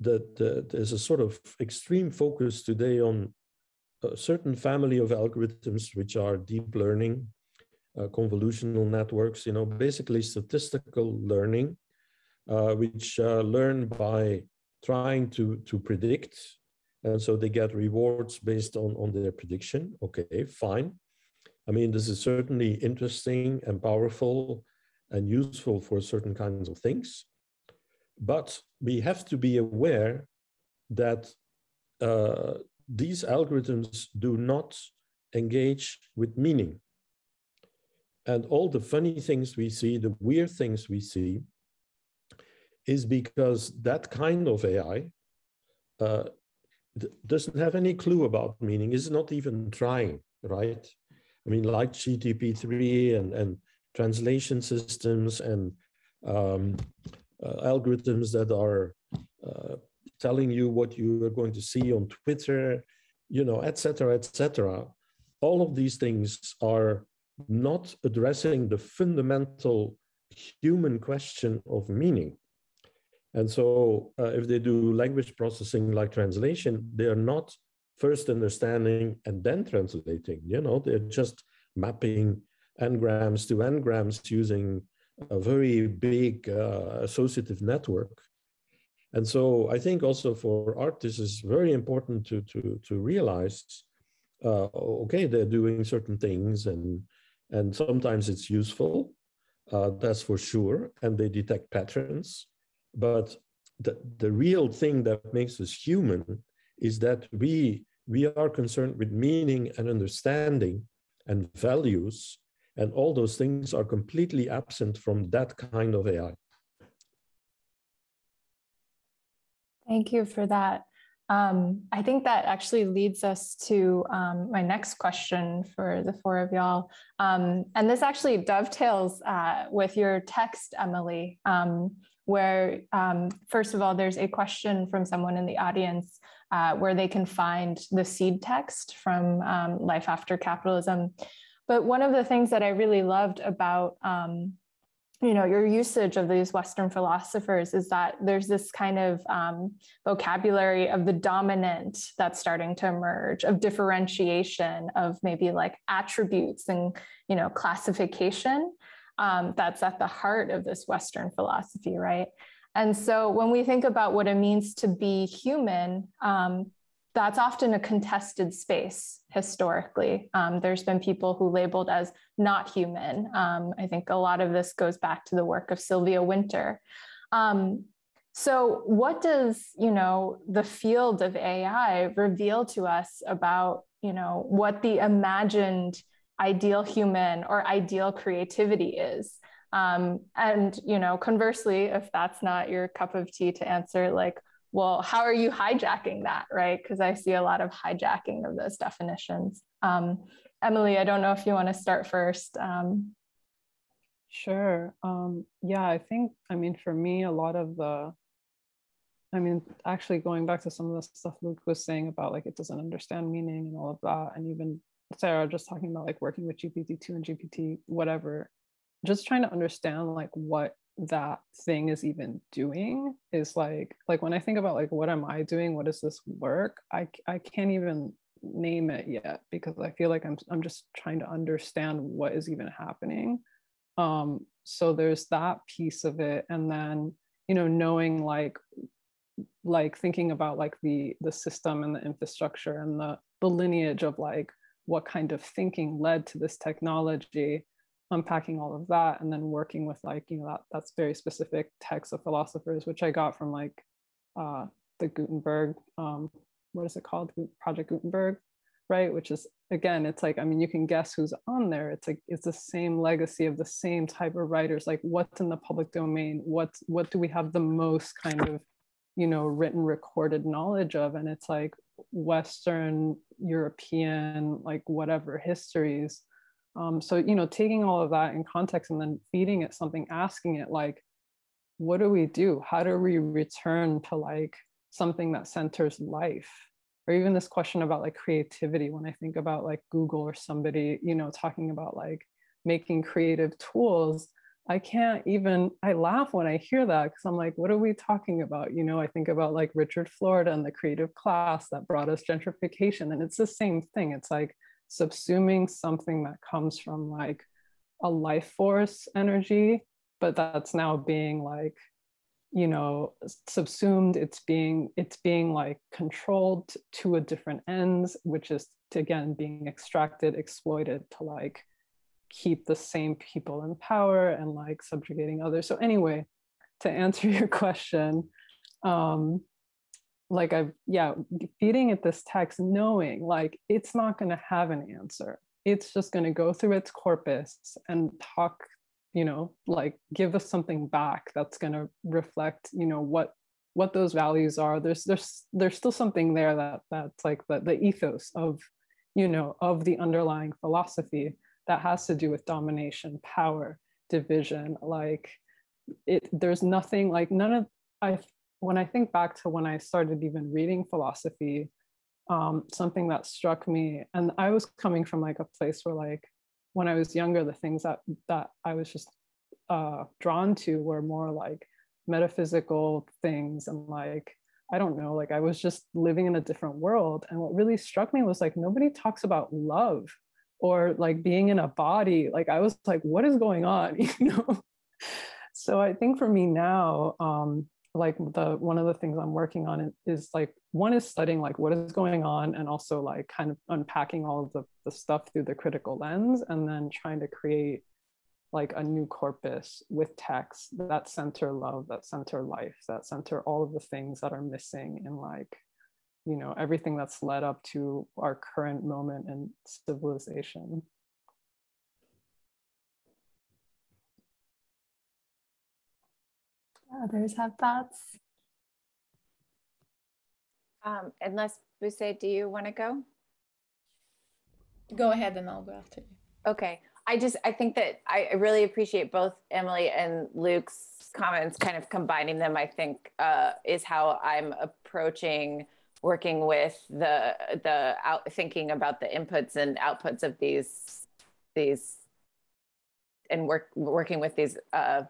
that uh, there's a sort of extreme focus today on a certain family of algorithms, which are deep learning, uh, convolutional networks, you know, basically statistical learning, uh, which uh, learn by trying to, to predict. And so they get rewards based on, on their prediction. Okay, fine. I mean, this is certainly interesting and powerful and useful for certain kinds of things. But we have to be aware that uh, these algorithms do not engage with meaning. And all the funny things we see, the weird things we see, is because that kind of A I uh, doesn't have any clue about meaning, is not even trying, right? I mean, like G P T three and, and translation systems and um, uh, algorithms that are uh, telling you what you are going to see on Twitter, you know, et cetera, et cetera. All of these things are not addressing the fundamental human question of meaning. And so uh, if they do language processing like translation, they are not first understanding and then translating, you know, they're just mapping n-grams to n-grams using a very big uh, associative network. And so I think also for artists, it's very important to, to, to realize, uh, okay, they're doing certain things and, and sometimes it's useful, uh, that's for sure, and they detect patterns. But the, the real thing that makes us human is that we, we are concerned with meaning and understanding and values, and all those things are completely absent from that kind of A I. Thank you for that. Um, I think that actually leads us to um, my next question for the four of y'all. Um, and this actually dovetails uh, with your text, Emily, um, where um, first of all, there's a question from someone in the audience uh, where they can find the seed text from um, Life After Capitalism. But one of the things that I really loved about um, you know, your usage of these Western philosophers is that there's this kind of um, vocabulary of the dominant that's starting to emerge, of differentiation, of maybe like attributes and, you know, classification um, that's at the heart of this Western philosophy, right? And so when we think about what it means to be human, um, that's often a contested space historically. Um, there's been people who labeled as not human. Um, I think a lot of this goes back to the work of Sylvia Winter. Um, so what does, you know, the field of A I reveal to us about, you know, what the imagined ideal human or ideal creativity is? Um, and, you know, conversely, if that's not your cup of tea to answer, like, well, how are you hijacking that, right? Because I see a lot of hijacking of those definitions. Um, Emily, I don't know if you want to start first. Um, sure. Um, yeah, I think, I mean, for me, a lot of the, I mean, actually going back to some of the stuff Luc was saying about like, it doesn't understand meaning and all of that. And even Sarah just talking about like working with G P T two and G P T, whatever, just trying to understand like what that thing is even doing is like, like when I think about like, what am I doing? What is this work? I, I can't even name it yet because I feel like I'm, I'm just trying to understand what is even happening. Um, so there's that piece of it. And then, you know, knowing like, like thinking about like the the system and the infrastructure and the, the lineage of like what kind of thinking led to this technology, unpacking all of that, and then working with like, you know, that that's very specific text of philosophers, which I got from like uh, the Gutenberg, um, what is it called? Project Gutenberg, right? Which is, again, it's like, I mean, you can guess who's on there. It's like, it's the same legacy of the same type of writers, like what's in the public domain, what's, what do we have the most kind of, you know, written, recorded knowledge of, and it's like Western, European, like whatever histories. Um, so, you know, taking all of that in context and then feeding it something, asking it like, what do we do? How do we return to like something that centers life? Or even this question about like creativity, when I think about like Google or somebody, you know, talking about like making creative tools, I can't even, I laugh when I hear that because I'm like, what are we talking about? You know, I think about like Richard Florida and the creative class that brought us gentrification. And it's the same thing. It's like subsuming something that comes from like a life force energy, but that's now being like, you know, subsumed. It's being, it's being like controlled to a different ends, which is to, again, being extracted, exploited to like keep the same people in power and like subjugating others. So anyway, to answer your question, um, like I've, yeah, feeding it this text, knowing like it's not gonna have an answer. It's just gonna go through its corpus and talk, you know, like give us something back that's gonna reflect, you know, what what those values are. There's, there's, there's still something there that that's like the, the ethos of, you know, of the underlying philosophy that has to do with domination, power, division. Like it, there's nothing like none of, I, when I think back to when I started even reading philosophy, um, something that struck me, and I was coming from like a place where like, when I was younger, the things that, that I was just uh, drawn to were more like metaphysical things. And like, I don't know, like I was just living in a different world. And what really struck me was like, nobody talks about love or like being in a body. Like I was like, what is going on, you know? So I think for me now, um, like the one of the things I'm working on is like, one is studying like what is going on and also like kind of unpacking all of the, the stuff through the critical lens, and then trying to create like a new corpus with texts that center love, that center life, that center all of the things that are missing in like, you know, everything that's led up to our current moment in civilization. Others have thoughts? Um, unless, Buse, do you want to go? Go ahead and I'll go after you. Okay. I just, I think that I really appreciate both Emily and Luc's comments, kind of combining them, I think, uh, is how I'm approaching working with the the out, thinking about the inputs and outputs of these these and work working with these uh,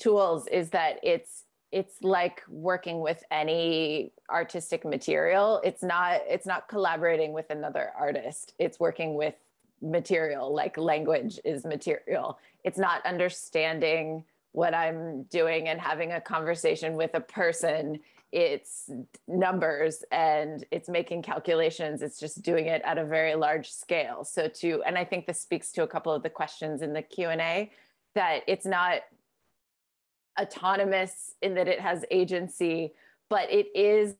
tools, is that it's it's like working with any artistic material. It's not it's not collaborating with another artist. It's working with material, like language is material. It's not understanding what I'm doing and having a conversation with a person. It's numbers and it's making calculations. It's just doing it at a very large scale. So to, and I think this speaks to a couple of the questions in the Q and A, that it's not autonomous in that it has agency, but it is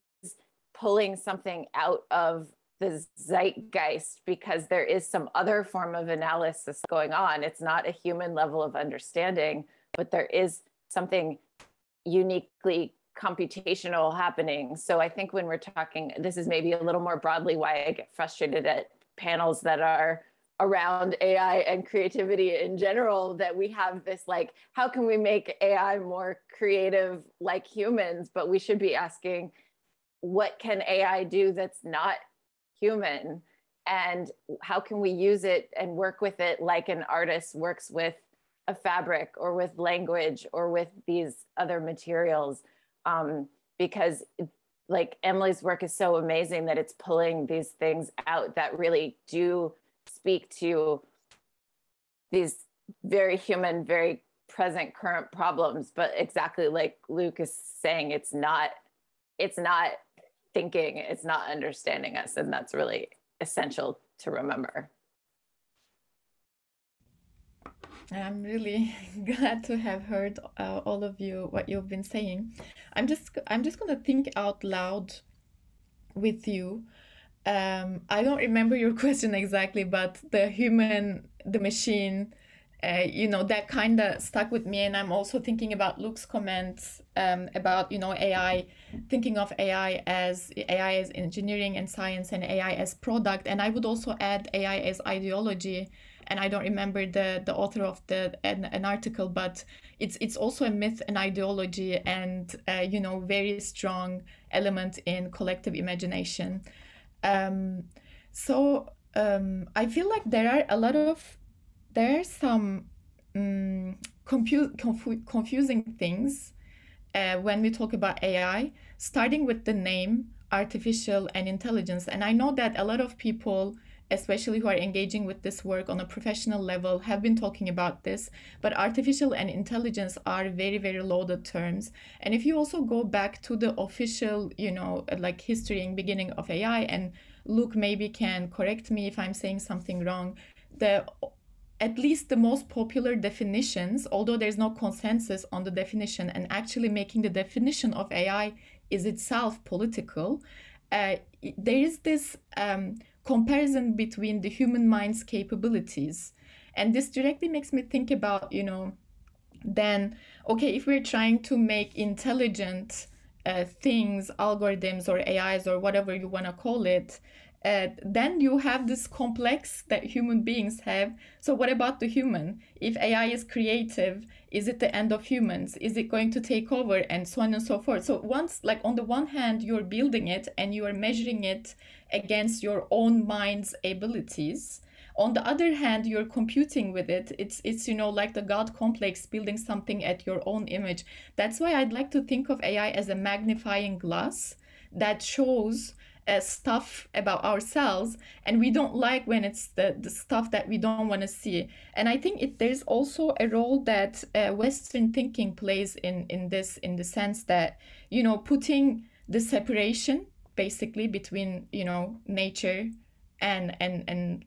pulling something out of the zeitgeist because there is some other form of analysis going on. It's not a human level of understanding, but there is something uniquely computational happening. So I think when we're talking, this is maybe a little more broadly why I get frustrated at panels that are around A I and creativity in general, that we have this like, how can we make A I more creative like humans? But we should be asking, what can A I do that's not human? And how can we use it and work with it like an artist works with a fabric or with language or with these other materials? Um, because like Emily's work is so amazing that it's pulling these things out that really do speak to these very human, very present current problems. But exactly like Luc is saying, it's not, it's not thinking, it's not understanding us. And that's really essential to remember. I'm really glad to have heard uh, all of you, what you've been saying. I'm just, I'm just gonna think out loud with you. Um, I don't remember your question exactly, but the human, the machine, uh, you know, that kind of stuck with me. And I'm also thinking about Luc's comments um, about, you know, A I, thinking of A I as A I as engineering and science and A I as product. And I would also add A I as ideology. And I don't remember the, the author of the an, an article, but it's it's also a myth, an ideology, and uh, you know, very strong element in collective imagination. Um, so um, I feel like there are a lot of there are some um, confu confu confusing things uh, when we talk about A I, starting with the name artificial and intelligence. And I know that a lot of people, especially who are engaging with this work on a professional level, have been talking about this, but artificial and intelligence are very, very loaded terms. And if you also go back to the official, you know, like history and beginning of A I, and Luc maybe can correct me if I'm saying something wrong, the at least the most popular definitions, although there's no consensus on the definition, and actually making the definition of A I is itself political, uh, there is this um, comparison between the human mind's capabilities. And this directly makes me think about, you know, then, okay, if we're trying to make intelligent uh, things, algorithms or A Is or whatever you want to call it, uh, then you have this complex that human beings have. So what about the human? If A I is creative, is it the end of humans? Is it going to take over? And so on and so forth. So once, like on the one hand, you're building it and you are measuring it against your own mind's abilities. On the other hand, you're computing with it. It's, it's, you know, like the God complex, building something at your own image. That's why I'd like to think of A I as a magnifying glass that shows uh, stuff about ourselves. And we don't like when it's the, the stuff that we don't want to see. And I think it, there's also a role that uh, Western thinking plays in, in this, in the sense that, you know, putting the separation basically between, you know, nature and and and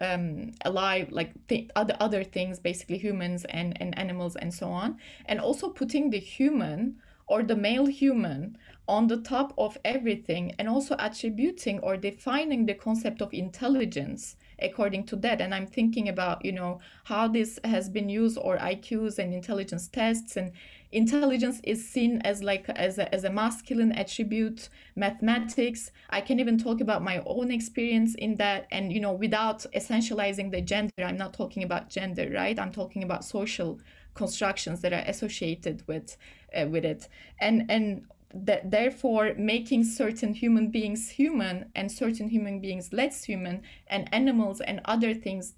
um, alive, like th other other things, basically humans and and animals and so on, and also putting the human or the male human on the top of everything, and also attributing or defining the concept of intelligence according to that. And I'm thinking about, you know, how this has been used, or I Qs and intelligence tests, and intelligence is seen as like as a, as a masculine attribute, mathematics. I can even talk about my own experience in that. And, you know, without essentializing the gender, I'm not talking about gender, right? I'm talking about social constructions that are associated with uh, with it. And, and that therefore making certain human beings human and certain human beings less human, and animals and other things,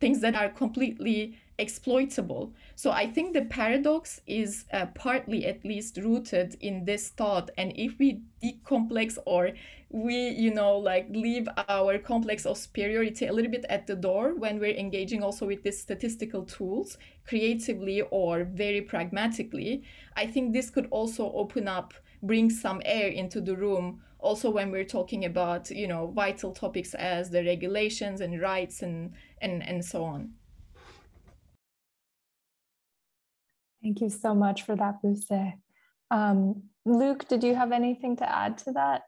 things that are completely exploitable. So I think the paradox is uh, partly at least rooted in this thought. And if we decomplex, or we, you know, like leave our complex of superiority a little bit at the door when we're engaging also with these statistical tools, creatively or very pragmatically, I think this could also open up, bring some air into the room. Also, when we're talking about, you know, vital topics as the regulations and rights and, and, and so on. Thank you so much for that, Buse. Um, Luc, did you have anything to add to that?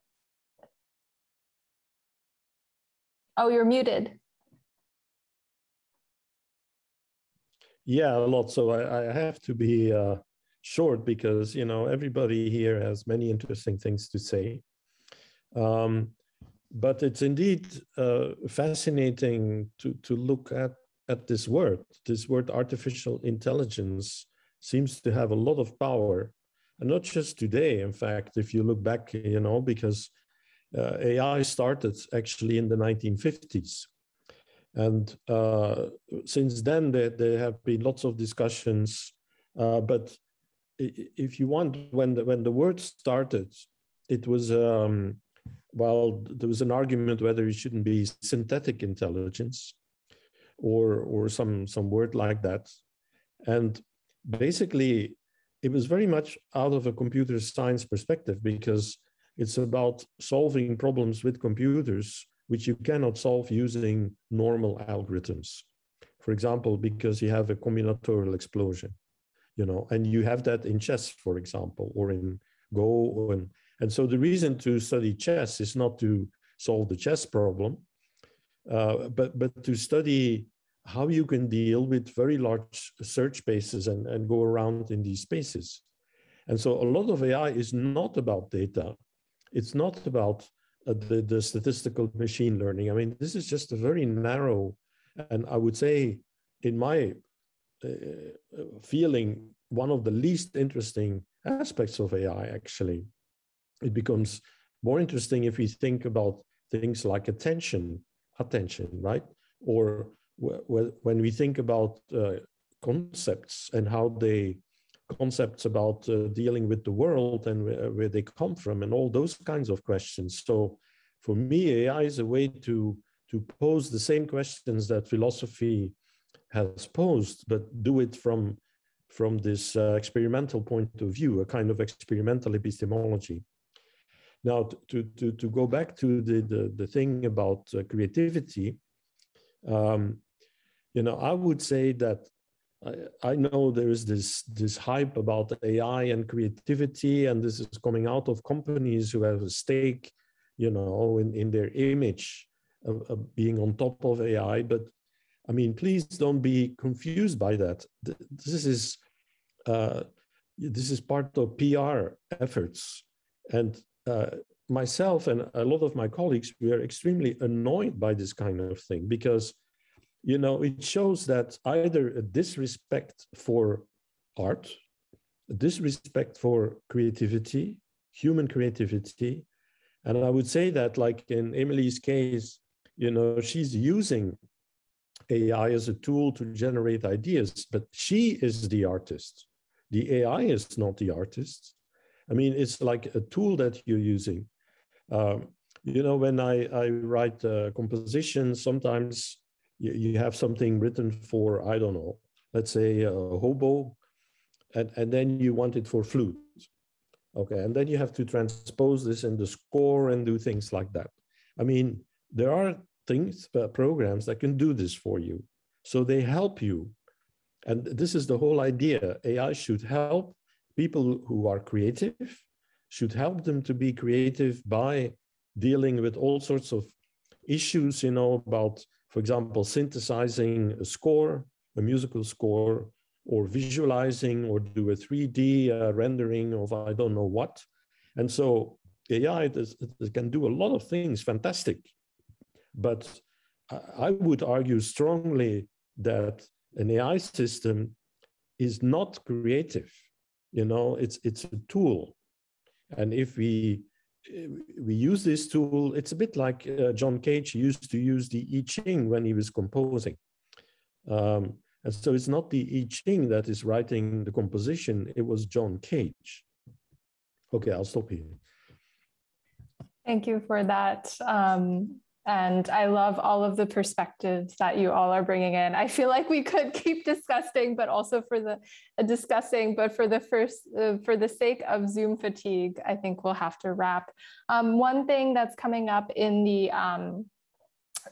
Oh, you're muted. Yeah, a lot. So I, I have to be uh, short, because, you know, everybody here has many interesting things to say. Um, But it's indeed uh, fascinating to, to look at, at this word. This word artificial intelligence seems to have a lot of power. And not just today, in fact, if you look back, you know, because uh, A I started actually in the nineteen fifties. And uh, since then, there, there have been lots of discussions. Uh, but if you want, when the, when the word started, it was, um, well, there was an argument whether it shouldn't be synthetic intelligence or, or some, some word like that. And basically, it was very much out of a computer science perspective, because it's about solving problems with computers, which you cannot solve using normal algorithms. For example, because you have a combinatorial explosion, you know, and you have that in chess, for example, or in Go. Or in, and so the reason to study chess is not to solve the chess problem, uh, but, but to study how you can deal with very large search spaces and, and go around in these spaces. And so a lot of A I is not about data. It's not about uh, the, the statistical machine learning. I mean, this is just a very narrow, and I would say, in my uh, feeling, one of the least interesting aspects of A I, actually. It becomes more interesting if we think about things like attention, attention, right? Or when we think about uh, concepts and how they, concepts about uh, dealing with the world and where, where they come from and all those kinds of questions. So for me, A I is a way to, to pose the same questions that philosophy has posed, but do it from, from this uh, experimental point of view, a kind of experimental epistemology. Now, to, to, to go back to the, the, the thing about uh, creativity, um, you know, I would say that I, I know there is this, this hype about A I and creativity, and this is coming out of companies who have a stake, you know, in, in their image of, of being on top of A I. But I mean, please don't be confused by that. This is, uh, this is part of P R efforts. And uh, myself and a lot of my colleagues, we are extremely annoyed by this kind of thing, because, you know, it shows that either a disrespect for art, a disrespect for creativity, human creativity. And I would say that, like in Emily's case, you know, she's using A I as a tool to generate ideas, but she is the artist. The A I is not the artist. I mean, it's like a tool that you're using. Um, you know, when I, I write uh, compositions, sometimes you, you have something written for, I don't know, let's say a hobo, and, and then you want it for flute. Okay, and then you have to transpose this in the score and do things like that. I mean, there are things, uh, programs that can do this for you. So they help you. And this is the whole idea. A I should help people who are creative, should help them to be creative by dealing with all sorts of issues, you know, about, for example, synthesizing a score, a musical score, or visualizing, or do a three D uh, rendering of I don't know what. And so A I does, can do a lot of things, fantastic. But I would argue strongly that an A I system is not creative. You know, it's it's a tool, and if we we use this tool, it's a bit like uh, John Cage used to use the I Ching when he was composing. Um, and so it's not the I Ching that is writing the composition; it was John Cage. Okay, I'll stop here. Thank you for that. Um... And I love all of the perspectives that you all are bringing in. I feel like we could keep discussing, but also for the uh, discussing, but for the first, uh, for the sake of Zoom fatigue, I think we'll have to wrap. Um, one thing that's coming up in the um,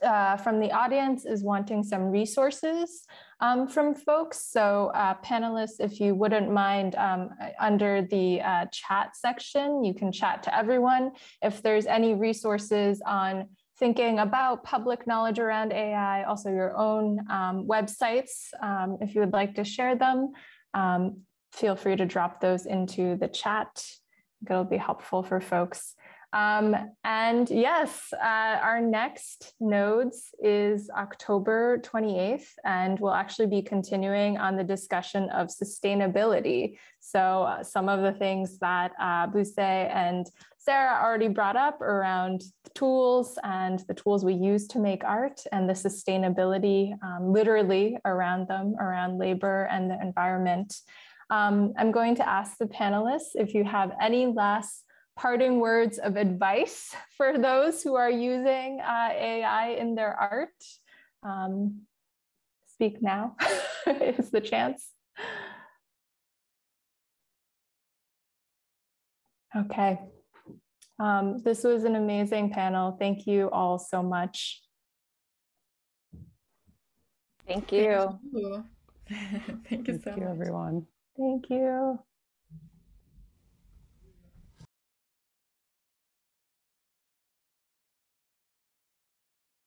uh, from the audience is wanting some resources um, from folks. So uh, panelists, if you wouldn't mind, um, under the uh, chat section, you can chat to everyone. If there's any resources on thinking about public knowledge around A I, also your own um, websites, um, if you would like to share them, um, feel free to drop those into the chat. It'll be helpful for folks. Um, and yes, uh, our next Nodes is October twenty-eighth, and we'll actually be continuing on the discussion of sustainability. So uh, some of the things that uh, Buse and Sarah already brought up around the tools and the tools we use to make art and the sustainability um, literally around them, around labor and the environment. Um, I'm going to ask the panelists if you have any last parting words of advice for those who are using uh, A I in their art. Um, speak now is the chance. Okay, um, this was an amazing panel. Thank you all so much. Thank you. Thank you, Thank you so Thank you, much. Everyone. Thank you.